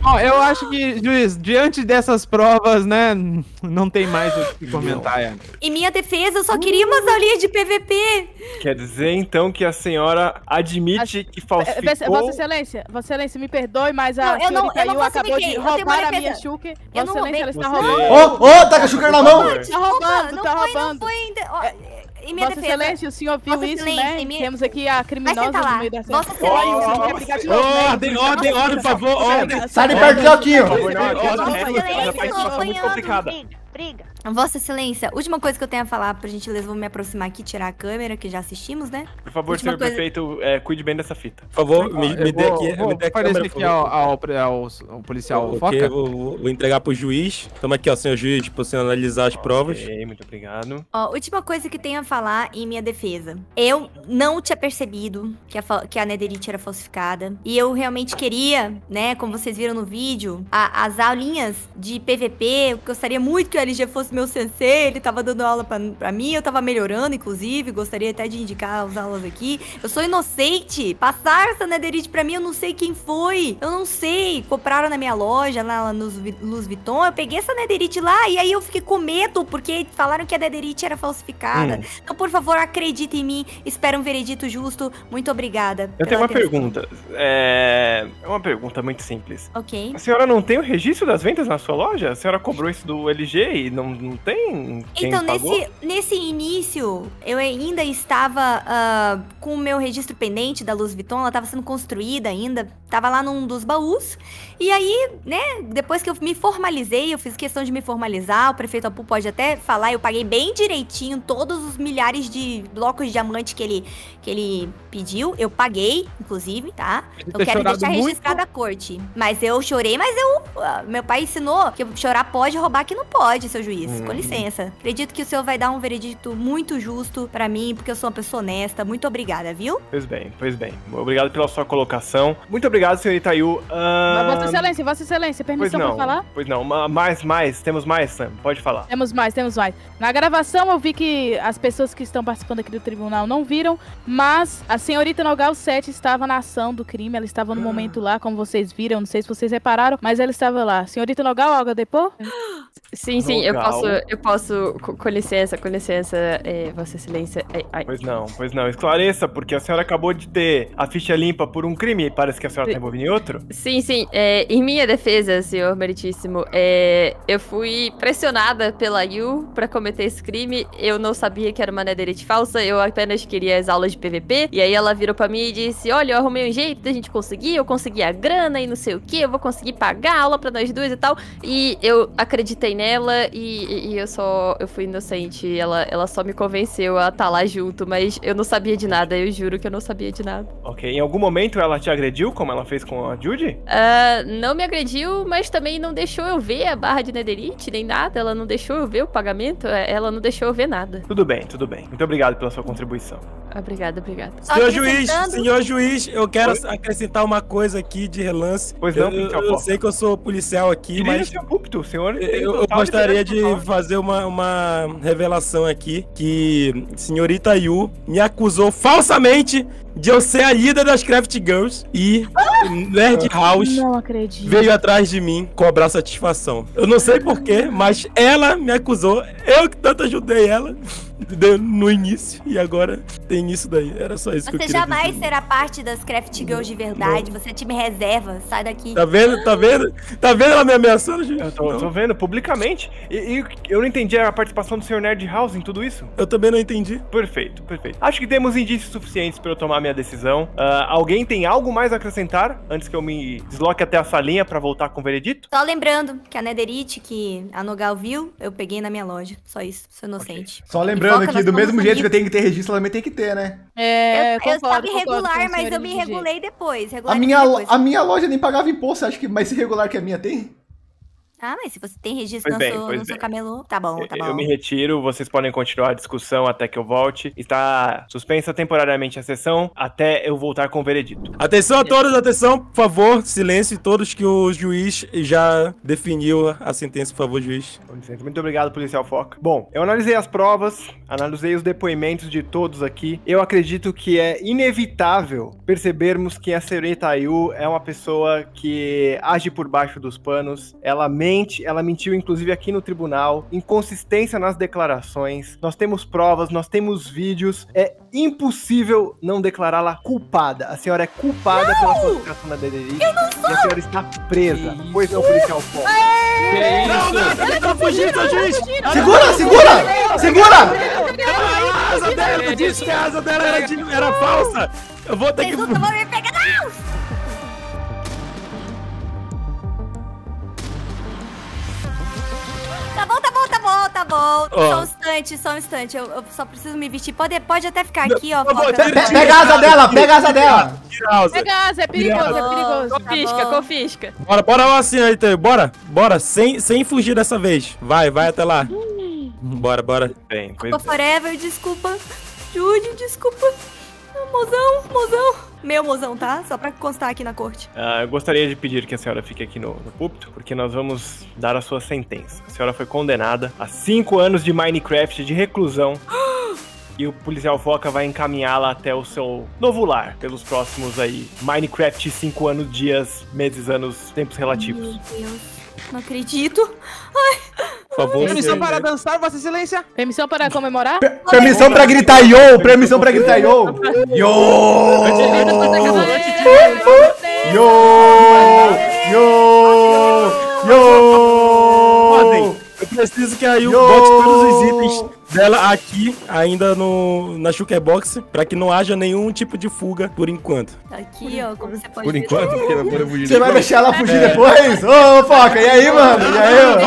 Bom, eu acho que, juiz, diante dessas provas, né, não tem mais o que comentar. Em minha defesa, eu só queria umas aulinhas de PVP. Quer dizer, então, que a senhora admite que falsificou... Vossa Excelência, me perdoe, mas a senhorita Ayu acabou de roubar a minha Shulker. Vossa Excelência, ela está roubando. Ô, tá com a Shulker na mão! Tá roubando. Em minha defesa. Vossa Excelência, o senhor viu isso, né? Temos aqui a criminosa no meio da cena. Vossa Excelência. Ordem, por favor. Sai de perto do Elkinho. Briga. Vossa Excelência, última coisa que eu tenho a falar, por gentileza, vou me aproximar aqui, tirar a câmera, que já assistimos, né? Por favor, senhor prefeito, cuide bem dessa fita. Por favor, me dê aqui. Parece aqui ao policial Foca. Vou entregar pro juiz. Toma aqui, ó, senhor juiz, pra você analisar as provas. Ok, muito obrigado. Ó, última coisa que tenho a falar em minha defesa. Eu não tinha percebido que a Netherite era falsificada. E eu realmente queria, né, como vocês viram no vídeo, as aulinhas de PVP. Eu gostaria muito que o LG fosse meu sensei, ele tava dando aula pra mim, eu tava melhorando, inclusive, gostaria até de indicar as aulas aqui. Eu sou inocente, passaram essa Netherite pra mim, eu não sei quem foi, eu não sei, compraram na minha loja, lá nos Louis Vuitton, eu peguei essa Netherite lá e aí eu fiquei com medo, porque falaram que a Netherite era falsificada. Então, por favor, acredita em mim, espero um veredito justo, muito obrigada. Eu tenho uma pergunta, é uma pergunta muito simples. Ok. A senhora não tem o registro das vendas na sua loja? A senhora cobrou isso do LG? E não tem quem então, pagou? Nesse início, eu ainda estava com o meu registro pendente da Louis Vuitton, ela estava sendo construída ainda, estava lá num dos baús. E aí, né, depois que eu me formalizei, eu fiz questão de me formalizar, o prefeito Apu pode até falar, eu paguei bem direitinho todos os milhares de blocos de diamante que ele pediu, eu paguei, inclusive, tá? Eu quero deixar registrado a corte. Mas eu chorei, meu pai ensinou que chorar pode, roubar que não pode. Seu juiz, com licença. Acredito que o senhor vai dar um veredito muito justo pra mim, porque eu sou uma pessoa honesta. Muito obrigada, viu? Pois bem. Obrigado pela sua colocação. Muito obrigado, senhorita Ayu. Vossa Excelência, permissão pra falar? Pois não, temos mais, Sam, pode falar. Temos mais. Na gravação eu vi que as pessoas que estão participando aqui do tribunal não viram, mas a senhorita Nogal 7 estava na ação do crime, ela estava no momento lá, como vocês viram, não sei se vocês repararam, mas ela estava lá. Senhorita Nogal, algo a depor? Sim, sim, eu posso, com licença, Vossa Excelência. Pois não, esclareça, porque a senhora acabou de ter a ficha limpa por um crime e parece que a senhora está envolvida em outro? Sim, sim, em minha defesa, senhor meritíssimo, eu fui pressionada pela Yu pra cometer esse crime, eu não sabia que era uma netherite falsa, eu apenas queria as aulas de PVP, e aí ela virou pra mim e disse, olha, eu arrumei um jeito da gente conseguir, eu consegui a grana e não sei o que, eu vou conseguir pagar a aula pra nós duas e tal, e eu acreditei nela, e eu fui inocente, ela só me convenceu a tá lá junto, mas eu não sabia de nada, eu juro que eu não sabia de nada. Ok, em algum momento ela te agrediu, como ela fez com a Judy? Não me agrediu, mas também não deixou eu ver a barra de netherite, nem nada, ela não deixou eu ver o pagamento, ela não deixou eu ver nada. Tudo bem, muito obrigado pela sua contribuição. Obrigada, obrigada. Senhor juiz, eu quero acrescentar uma coisa aqui de relance. Pois não, eu sei que eu sou policial aqui, mas... Púlpito, senhor, eu gostaria de fazer uma revelação aqui, que senhorita Yu me acusou falsamente de eu ser a líder das CraftGirls e Nerd House veio atrás de mim cobrar satisfação. Eu não sei porquê, mas ela me acusou, eu que tanto ajudei ela no início e agora tem isso daí, era só isso que eu queria dizer. Você jamais será parte das CraftGirls de verdade, não. Você é time reserva, sai daqui. Tá vendo, tá vendo? Tá vendo ela me ameaçando, gente? Eu tô vendo, publicamente. E eu não entendi a participação do Sr. Nerd House em tudo isso. Eu também não entendi. Perfeito, perfeito. Acho que temos indícios suficientes pra eu tomar minha decisão. Alguém tem algo mais a acrescentar antes que eu me desloque até a salinha pra voltar com o veredito? Só lembrando que a netherite que a Nogal viu, eu peguei na minha loja. Só isso, sou inocente. Okay. Só lembrando que do mesmo jeito que eu tenho que ter registro, ela também tem que ter, né? Eu estava irregular, mas eu me regulei depois. A minha loja nem pagava imposto, acho que mais irregular que a minha tem? Ah, mas se você tem registro no seu camelô, tá bom, tá bom. Eu me retiro, vocês podem continuar a discussão até que eu volte. Está suspensa temporariamente a sessão até eu voltar com o veredito. Atenção a todos, atenção, por favor, silêncio todos que o juiz já definiu a sentença, por favor, juiz. Muito obrigado, policial Foca. Bom, eu analisei as provas, analisei os depoimentos de todos aqui. Eu acredito que é inevitável percebermos que a senhorita Ayu é uma pessoa que age por baixo dos panos, ela mentiu, inclusive, aqui no tribunal. Inconsistência nas declarações. Nós temos provas, nós temos vídeos. É impossível não declará-la culpada. A senhora é culpada pela falsificação da DDI. Eu não sou! E a senhora está presa. Pois é, o policial Foca. Não, não, ela está fugindo, juiz! Segura, segura! A asa dela, eu disse que a asa dela era falsa. Eu vou ter que... Vocês não vão me pegar, não! Tá bom. Só um instante. Eu só preciso me vestir. Pode até ficar aqui, ó. Pega a asa dela, pega a asa dela. Pega a asa, é perigoso, é perigoso. Confisca. Bora lá assim, então. Bora. Sem fugir dessa vez. Vai até lá. Bora. Desculpa, Forever, desculpa. Judy, desculpa. Mozão. Meu mozão, tá? Só pra constar aqui na corte. Eu gostaria de pedir que a senhora fique aqui no púlpito, porque nós vamos dar a sua sentença. A senhora foi condenada a 5 anos de Minecraft de reclusão. E o policial Foca vai encaminhá-la até o seu novo lar pelos próximos aí Minecraft 5 anos, dias, meses, anos, tempos relativos. Meu Deus, não acredito. Ai... Permissão para dançar, Vossa Excelência? Permissão para comemorar? Permissão para gritar yo! Permissão para gritar yo! Yo! Eu preciso que a Ayu bote todos os itens dela aqui, ainda na Shulkerbox, pra que não haja nenhum tipo de fuga por enquanto. Aqui, ó, como você pode ver. Por enquanto, porque ela pode fugir. Você vai deixar ela fugir depois? Ô, Foca, e aí, mano? E aí, ó?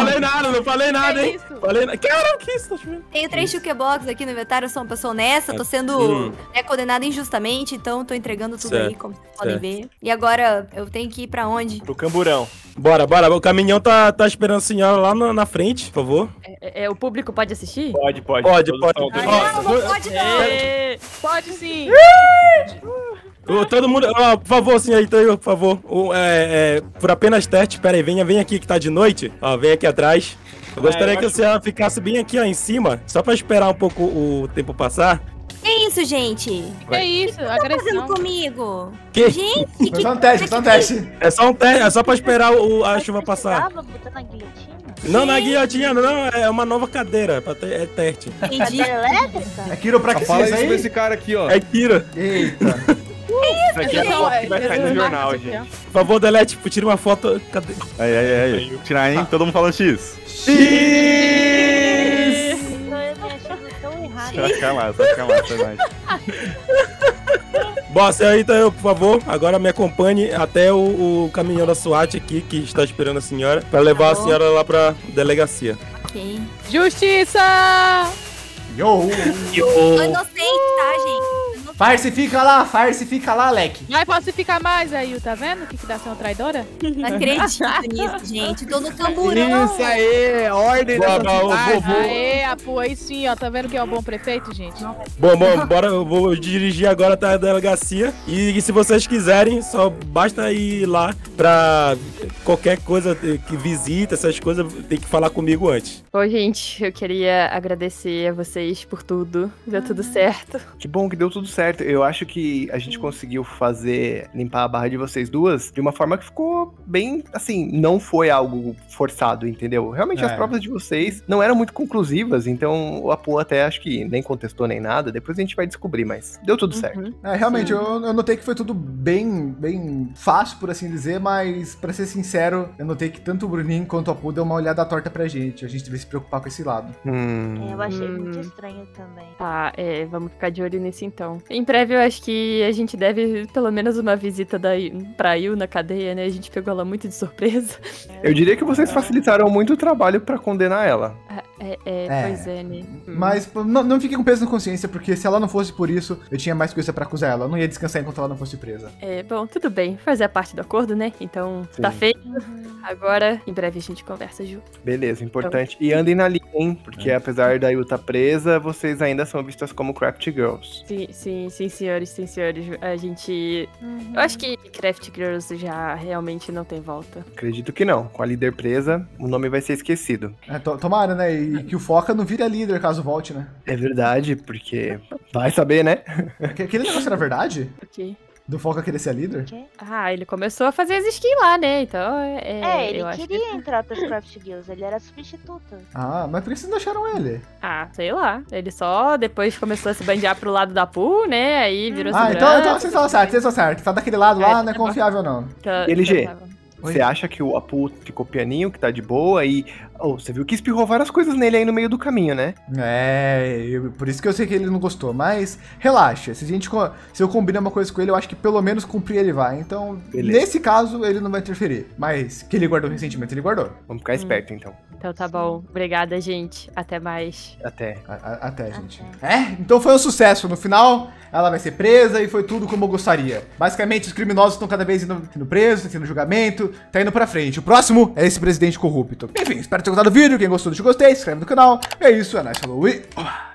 Não falei nada, hein? Cara, o que é isso? Tenho 3 Shulkerbox aqui no inventário, eu sou uma pessoa honesta, tô sendo condenada injustamente, então tô entregando tudo aí, como vocês podem ver. E agora, eu tenho que ir pra onde? Pro Camburão. Bora, o caminhão tá esperando a senhora lá na frente, por favor. O público pode assistir? Pode. Pode sim. Todo mundo, por favor, senhorita Ayu, por favor. Por apenas teste, pera aí, venha aqui que tá de noite. Ó, vem aqui atrás. Eu gostaria que a senhora ficasse bem aqui, ó, em cima, só pra esperar um pouco o tempo passar. Que isso, gente? Que é isso? O que estão fazendo comigo? Que? Gente, que... É só um teste. É só pra esperar a chuva passar. Não, na guilhotina, não. É uma nova cadeira. É teste. Cadeira elétrica? É quiropraxia. Fala isso pra esse cara aqui, ó. É Kiro. Eita. Isso aqui é vai sair no jornal, gente. Por favor, Delete, tipo, tira uma foto. Cadê? Aí. Tirar, hein? Todo mundo fala X. X! Só fica lá. Boss, então eu, por favor, agora me acompanhe até o caminhão da SWAT aqui, que está esperando a senhora, para levar a senhora lá pra delegacia. Ok. Justiça! Yo! Tô inocente, tá, gente? Farcifica lá, Alec. Vai falsificar mais, aí, tá vendo? O que dá ser uma traidora? Não acredito nisso, gente. Tô no camburão. Isso aí, ordem da cidade. Aê, Apu, aí sim, ó. Tá vendo que é um bom prefeito, gente? Bom, bora. Eu vou dirigir agora até a delegacia. E se vocês quiserem, só basta ir lá pra qualquer coisa, que visita, essas coisas, tem que falar comigo antes. Bom, gente, eu queria agradecer a vocês por tudo. Deu tudo certo. Que bom que deu tudo certo. Eu acho que a gente conseguiu limpar a barra de vocês duas de uma forma que ficou bem, assim, não foi algo forçado, entendeu? Realmente as provas de vocês não eram muito conclusivas, então o Apu até acho que nem contestou nem nada, depois a gente vai descobrir, mas deu tudo certo. Realmente, eu notei que foi tudo bem fácil, por assim dizer, mas pra ser sincero, eu notei que tanto o Bruninho quanto o Apu deu uma olhada torta pra gente, a gente devia se preocupar com esse lado. Eu achei muito estranho também. Tá, vamos ficar de olho nisso então. Em breve, eu acho que a gente deve pelo menos uma visita pra Ayu na cadeia, né? A gente pegou ela muito de surpresa. Eu diria que vocês facilitaram muito o trabalho pra condenar ela. Pois é, né? Mas não fique com peso na consciência, porque se ela não fosse por isso, eu tinha mais coisa pra acusar ela. Eu não ia descansar enquanto ela não fosse presa. Bom, tudo bem. Fazer a parte do acordo, né? Então, tá feito. Agora, em breve a gente conversa, Ju. Beleza, importante. Então. E andem na linha, hein? Porque apesar da Ayu tá presa, vocês ainda são vistas como CraftGirls. Sim, senhores. A gente... Eu acho que CraftGirls já realmente não tem volta. Acredito que não. Com a líder presa, o nome vai ser esquecido. Tomara, né? E que o Foca não vira líder caso volte, né? É verdade, porque... Vai saber, né? Aquele negócio era verdade? Ok. Do Foca querer ser líder? Ele começou a fazer as skins lá, né? Então, ele queria entrar pros CraftGirls, ele era substituto. Mas por que vocês não deixaram ele? Sei lá. Ele só depois começou a se bandear pro lado da Pool, né? Aí virou então vocês estão certos, Tá daquele lado lá, não é confiável, não. LG, você acha que o Apu ficou pianinho, que tá de boa e... Você viu que espirrou várias coisas nele aí no meio do caminho, né? Por isso que eu sei que ele não gostou, mas relaxa. Se eu combinar uma coisa com ele, eu acho que pelo menos cumprir ele vai. Então, nesse caso, ele não vai interferir. Mas que ele guardou ressentimento, ele guardou. Vamos ficar esperto, então. Então tá bom. Obrigada, gente. Até mais. Até, gente. Então foi um sucesso. No final, ela vai ser presa e foi tudo como eu gostaria. Basicamente, os criminosos estão cada vez indo presos, indo julgamento, tá indo pra frente. O próximo é esse presidente corrupto. Enfim, espero que tenha gostado do vídeo, quem gostou deixa o gostei, se inscreve no canal, é isso, é nóis, falou e...